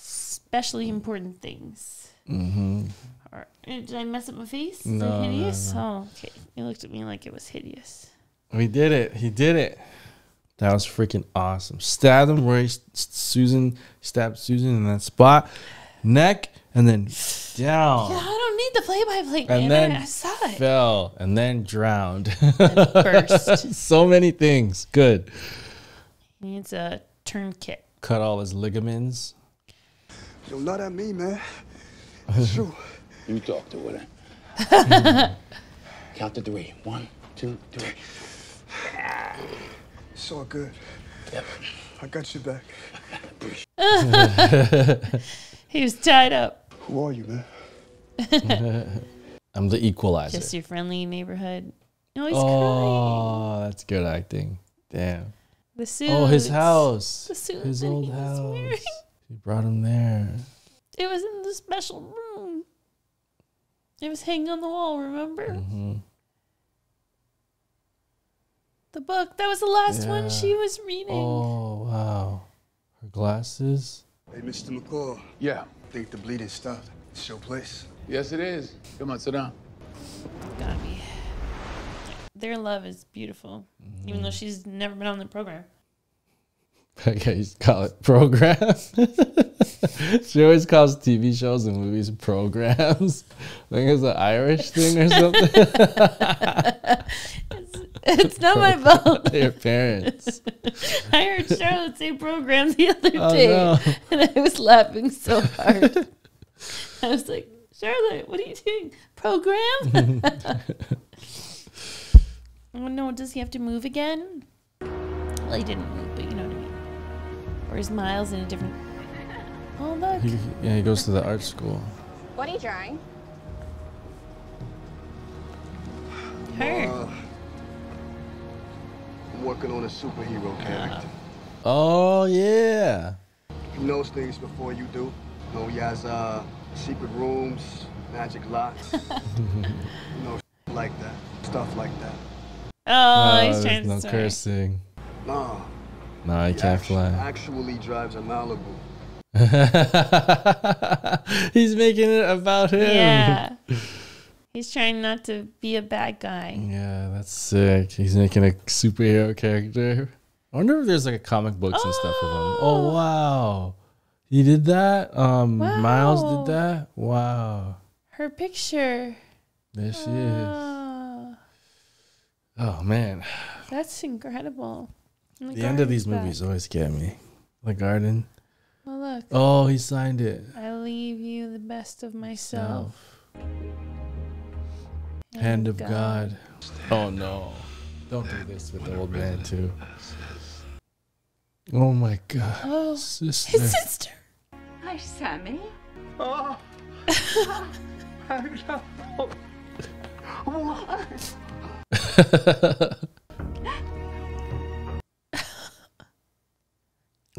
especially important things. Mm-hmm. Or, did I mess up my face? No, is it hideous? No, no. Oh, okay. You looked at me like it was hideous. We did it. He did it. That was freaking awesome. Stab him where he, Susan, stabbed Susan in that spot. Neck and then down. Yeah, I don't need the play-by-play. -play, and then I saw it. Fell and then drowned. And burst. So many things. Good. He needs a tourniquet. Cut all his ligaments. You're not at me, man. It's true. You talk to her. mm. Count to three. One, two, three. It's all good. Yep. I got you back. He was tied up. Who are you, man? I'm the equalizer. Just your friendly neighborhood. No, he's oh, crying. That's good acting. Damn. The suit. Oh, his house. The suit his old he house. Was he brought him there. It was in the special room. It was hanging on the wall, remember? Mm-hmm. The book. That was the last yeah. one she was reading. Oh, wow. Her glasses. Hey, Mister McCall. Yeah. I think the bleeding stopped. It's your place. Yes, it is. Come on, sit down. It's gotta be. Their love is beautiful, mm-hmm. even though she's never been on the program. Okay, you call it program. She always calls T V shows and movies programs. I think it's an Irish thing or something. it's, it's not my fault. Your parents. I heard Charlotte say programs the other oh, day, no. and I was laughing so hard. I was like, Charlotte, what are you doing? Program? Oh, no, does he have to move again? Well, he didn't move, but you know what I mean. Or is Miles in a different... Oh, look. He, yeah, he goes to the art school. What are you drawing? Her. Uh, I'm working on a superhero character. Uh, oh, yeah. He knows things before you do. You know, he has uh, secret rooms, magic locks. You know, like that. Stuff like that. Oh, no, he's trying no to no cursing. No. No, he, he can't actually, fly. Actually drives a Malibu. He's making it about him. Yeah. He's trying not to be a bad guy. Yeah, that's sick. He's making a superhero character. I wonder if there's like a comic books oh. and stuff of him. Oh, wow. He did that? Um, wow. Miles did that? Wow. Her picture. There she oh. is. Oh, man. That's incredible. The, the end of these back. movies always get me. The Garden. Oh, look. Oh, he signed it. I leave you the best of myself. Hand, Hand of God. God. Oh, no. Don't do this with the old man, too. Oh, my God. Oh, sister. His sister. Hi, Sammy. Oh. What?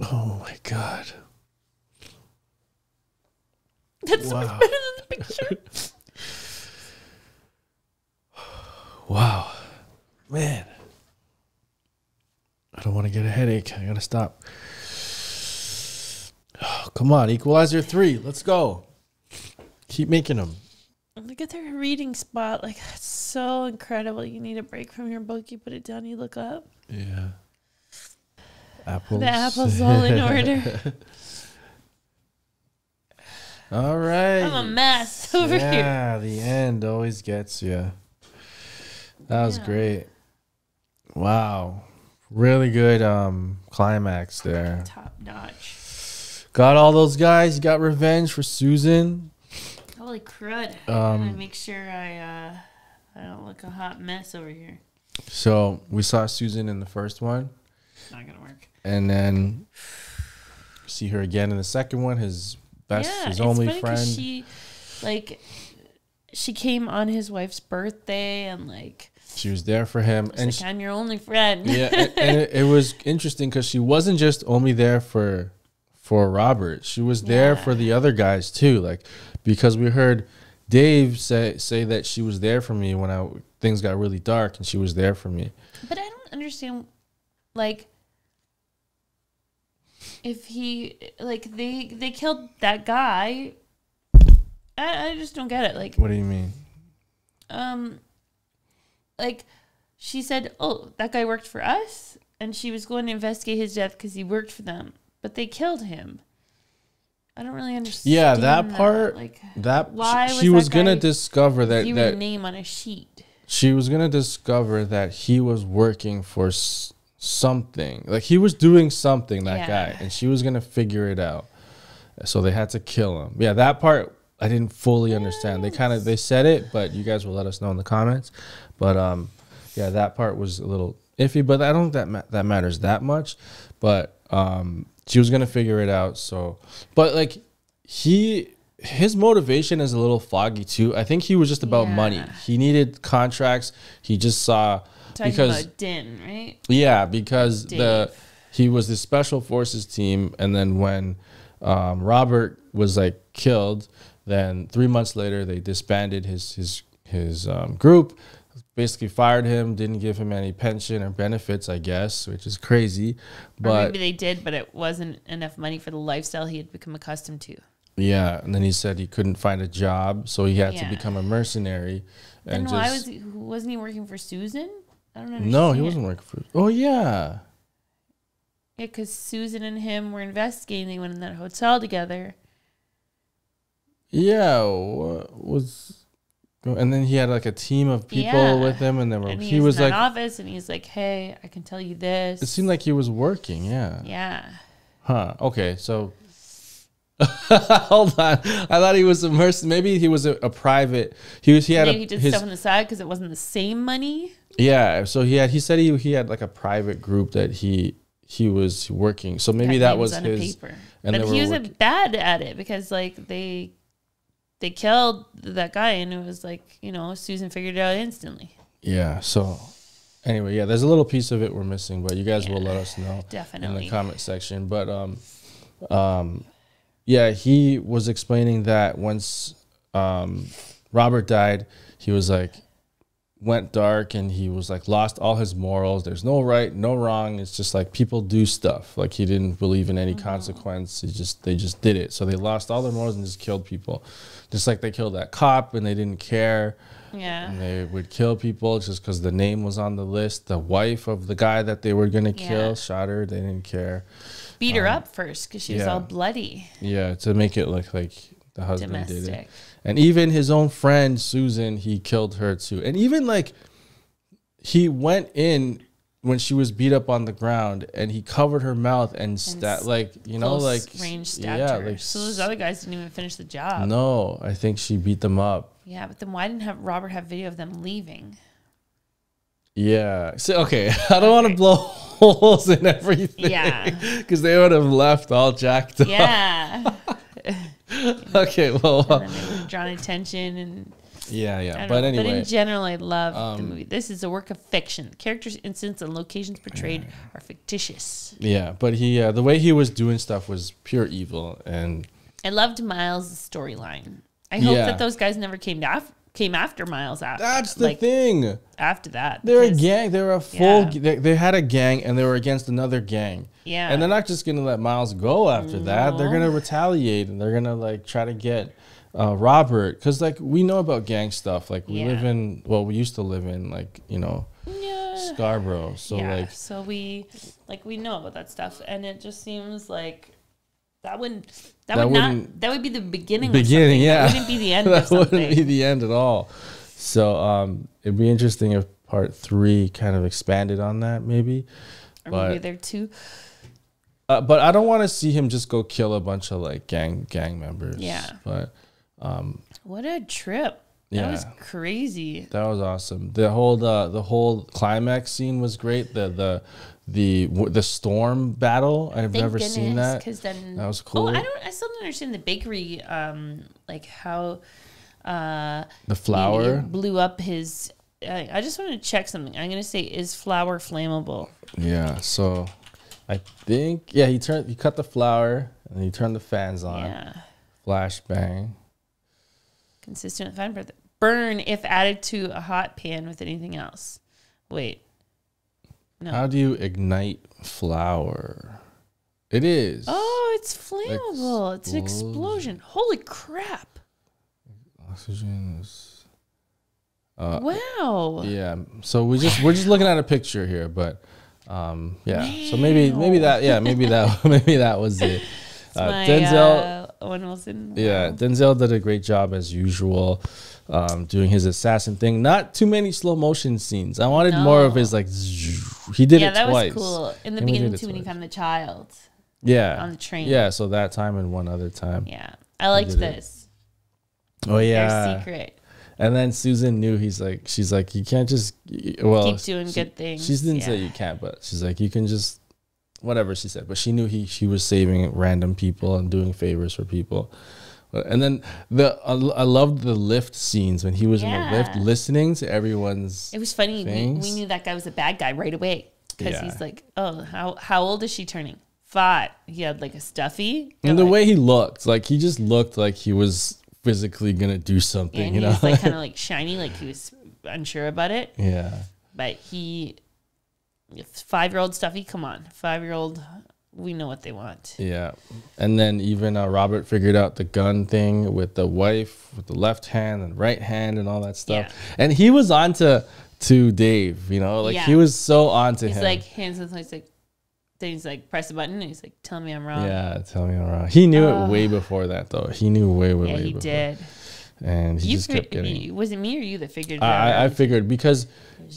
Oh, my God. That's wow. so much better than the picture. Wow. Man. I don't want to get a headache. I got to stop. Oh, come on, Equalizer three. Let's go. Keep making them. Look at their reading spot. Like, that's so incredible. You need a break from your book. You put it down. You look up. Yeah. Apples. The apples all in order. All right. I'm a mess over yeah, here. Yeah, the end always gets you. That was yeah. great. Wow. Really good um, climax there. Top notch. Got all those guys. Got revenge for Susan. Holy crud. Um, I gotta make sure I uh, I don't look a hot mess over here. So we saw Susan in the first one. Not gonna work. And then see her again in the second one. His best, yeah, his only it's funny friend. She, like, she came on his wife's birthday, and like she was there for him. And like, she, I'm your only friend. Yeah, and, and it, it was interesting because she wasn't just only there for for Robert. She was there yeah. for the other guys too. Like, because we heard Dave say say that she was there for me when I things got really dark, and she was there for me. But I don't understand, like, if he like they they killed that guy. I, I just don't get it. Like, what do you mean? Um, like, she said, "Oh, that guy worked for us," and she was going to investigate his death because he worked for them, but they killed him. I don't really understand. Yeah, that, that. part. Like, that why she was, she was that gonna discover that you that name on a sheet. She was gonna discover that he was working for s something. Like, he was doing something. That yeah. guy, and she was gonna figure it out. So they had to kill him. Yeah, that part I didn't fully yes. understand. They kind of they said it, but you guys will let us know in the comments. But um, yeah, that part was a little iffy. But I don't think that ma that matters that much. But um. She was gonna figure it out, so but like he his motivation is a little foggy too. I think he was just about yeah. money. He needed contracts. He just saw Talking because about Din, right? Yeah, because Dave. the he was the special forces team, and then when um, Robert was like killed, then three months later they disbanded his his his um, group. Basically fired him, didn't give him any pension or benefits, I guess, which is crazy. But or maybe they did, but it wasn't enough money for the lifestyle he had become accustomed to. Yeah, and then he said he couldn't find a job, so he had yeah. to become a mercenary. And then why was he, wasn't he working for Susan? I don't understand. No, he wasn't working for. Oh yeah. Yeah, because Susan and him were investigating. They went in that hotel together. Yeah, was. And then he had like a team of people yeah. with him, and then he, he was, was in like, that office, and he's like, "Hey, I can tell you this." It seemed like he was working, yeah. Yeah. Huh. Okay, so hold on. I thought he was immersed. Maybe he was a, a private. He was. He had. Maybe a, he did his, stuff on the side because it wasn't the same money. Yeah. So he had. He said he he had like a private group that he he was working. So maybe that, that was, was on his. A paper. And but he was bad at it because like they. They killed that guy, and it was like, you know, Susan figured it out instantly. Yeah. So anyway, yeah, there's a little piece of it we're missing, but you guys yeah, will let us know definitely in the comment section. But um, um, yeah, he was explaining that once um Robert died, he was like went dark, and he was like lost all his morals. There's no right, no wrong. It's just like people do stuff. Like he didn't believe in any mm-hmm. consequence. He just they just did it. So they lost all their morals and just killed people. Just like they killed that cop and they didn't care. Yeah. And they would kill people just because the name was on the list. The wife of the guy that they were gonna yeah. kill shot her. They didn't care. Beat um, her up first because she yeah. was all bloody. Yeah, to make it look like the husband Domestic. did it. And even his own friend, Susan, he killed her too. And even like he went in when she was beat up on the ground, and he covered her mouth and, and stat like, you know, like range stabbed yeah, her. Like, so those other guys didn't even finish the job. No, I think she beat them up. Yeah. But then why didn't have Robert have video of them leaving? Yeah. So, okay. I don't okay. want to blow holes in everything. Yeah. Cause they would have left all jacked up. Yeah. You know, okay, well, uh, drawn attention and yeah, yeah. But know, anyway, but in general, I love um, the movie. This is a work of fiction. The characters, incidents, and locations portrayed yeah. are fictitious. Yeah, but he, uh, the way he was doing stuff was pure evil, and I loved Miles' storyline. I hope yeah. that those guys never came to af came after Miles. After that's the like, thing. After that, they're because, a gang. They're a full. Yeah. They, they had a gang, and they were against another gang. Yeah. And they're not just going to let Miles go after no. that. They're going to retaliate, and they're going to, like, try to get uh, Robert. Because, like, we know about gang stuff. Like, we yeah. live in, well, we used to live in, like, you know, yeah. Scarborough. So, yeah. like. So, we, like, we know about that stuff. And it just seems like that wouldn't, that, that would not, that would be the beginning, beginning of something. Yeah. That wouldn't be the end of something. That wouldn't be the end at all. So, um, it'd be interesting if part three kind of expanded on that, maybe. Or but, maybe they're too. Uh, but I don't want to see him just go kill a bunch of like gang gang members. Yeah. But um, what a trip. Yeah. That was crazy. That was awesome. The whole the the whole climax scene was great. The the the the storm battle. I've Thank never goodness, seen that. Then, that was cool. Oh, I don't. I still don't understand the bakery. Um, like how. Uh, the flour blew up his. Uh, I just want to check something. I'm gonna say, is flour flammable? Yeah. So, I think yeah. He turned. He cut the flour and he turned the fans on. Yeah. Flashbang. Consistent with fine breath. Burn if added to a hot pan with anything else. Wait. No. How do you ignite flour? It is. Oh, it's flammable. Explos it's an explosion. Holy crap. Oxygen is. Uh, wow. Yeah. So we just we're just looking at a picture here, but um, yeah. Wow. So maybe maybe that yeah maybe that maybe that was it. Uh, my, Denzel. Uh, Owen Wilson. Yeah, Denzel did a great job as usual, um, doing his assassin thing. Not too many slow motion scenes. I wanted no. more of his like. He did yeah, it twice. Yeah, that was cool. In the and beginning, too, when he found the child. Yeah. On the train. Yeah, so that time and one other time. Yeah, I liked this. It. Oh yeah. Their secret. And then Susan knew he's like. She's like, you can't just. Well, keep doing she, good things. She didn't yeah. say you can't, but she's like, you can just. Whatever she said, but she knew he she was saving random people and doing favors for people. And then the I, I loved the lift scenes when he was yeah. in the lift listening to everyone's. It was funny. We, we knew that guy was a bad guy right away because yeah. he's like, oh, how how old is she turning? Five. He had like a stuffy. You're and the like, way he looked, like he just looked like he was physically gonna do something. And you he know, was like kind of like shiny, like he was unsure about it. Yeah, but he. Five-year-old stuffy, come on. Five-year-old, we know what they want. Yeah. And then even uh, Robert figured out the gun thing with the wife, with the left hand and right hand and all that stuff. Yeah. And he was on to, to Dave, you know? Like, yeah. he was so on to he's him. Like, hands on the he's like, then he's like, press a button, and he's like, tell me I'm wrong. Yeah, tell me I'm wrong. He knew uh, it way before that, though. He knew way, way, yeah, way before. Yeah, he did. And he you just kept getting. Was it me or you that figured? I, I figured because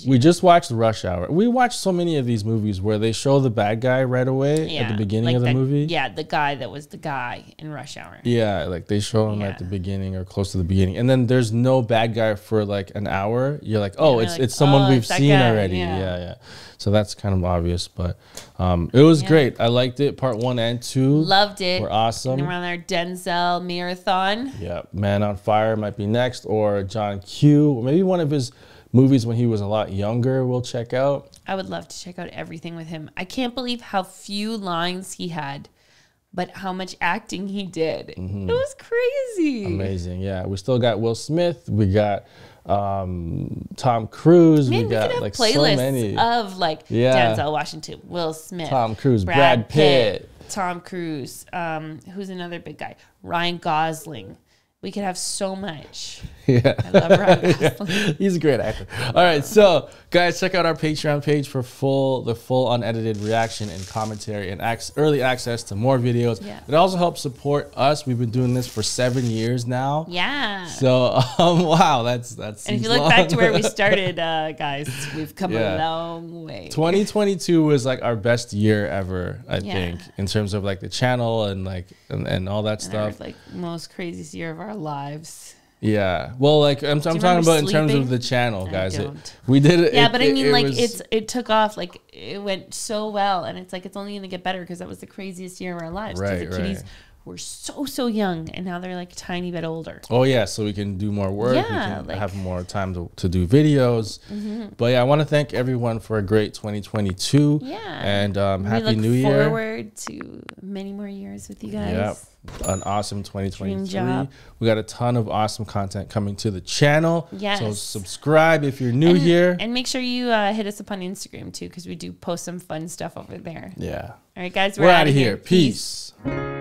we just watched Rush Hour. We watched so many of these movies where they show the bad guy right away yeah, at the beginning like of the that, movie. Yeah, the guy that was the guy in Rush Hour. Yeah, like they show him yeah. at the beginning or close to the beginning, and then there's no bad guy for like an hour. You're like, oh, yeah, it's like, it's someone oh, we've it's seen guy. already. Yeah. yeah, yeah. So that's kind of obvious, but um, it was yeah. great. I liked it. Part one and two, loved it. Were awesome. And we're on our Denzel marathon. Yeah, Man on Fire. Might be next, or John Q, maybe one of his movies when he was a lot younger. We'll check out. I would love to check out everything with him. I can't believe how few lines he had, but how much acting he did. Mm-hmm. It was crazy, amazing. Yeah, we still got Will Smith. We got um, Tom Cruise. Man, we, we got could have like playlists so many of like yeah. Denzel Washington, Will Smith, Tom Cruise, Brad, Brad Pitt. Pitt, Tom Cruise. Um, who's another big guy? Ryan Gosling. We could have so much. Yeah. I love Ryan yeah. He's a great actor. All right. So, guys, check out our Patreon page for full the full unedited reaction and commentary and ac early access to more videos. Yeah. It also helps support us. We've been doing this for seven years now. Yeah. So, um, wow, that's that's. And if you look long. back to where we started, uh, guys, we've come yeah. a long way. twenty twenty-two was like our best year ever, I yeah. think, in terms of like the channel and like and, and all that and stuff. Like most craziest year of our lives. Yeah, well, like i'm, I'm talking about sleeping? in terms of the channel, guys. It, we did it yeah it, but i mean it, it like was... it's it took off, like it went so well, and it's like it's only gonna get better because that was the craziest year of our lives, right? The right. kiddies were so so young, and now they're like a tiny bit older. Oh yeah, so we can do more work. Yeah, we can like... have more time to, to do videos. Mm-hmm. But yeah, I want to thank everyone for a great twenty twenty-two. Yeah, and um happy we look new year forward to many more years with you guys. Yep. An awesome twenty twenty-three. We got a ton of awesome content coming to the channel. Yes. So subscribe if you're new and, here. And make sure you uh, hit us up on Instagram too, because we do post some fun stuff over there. Yeah. All right, guys. We're, we're out of here. here. Peace. Peace.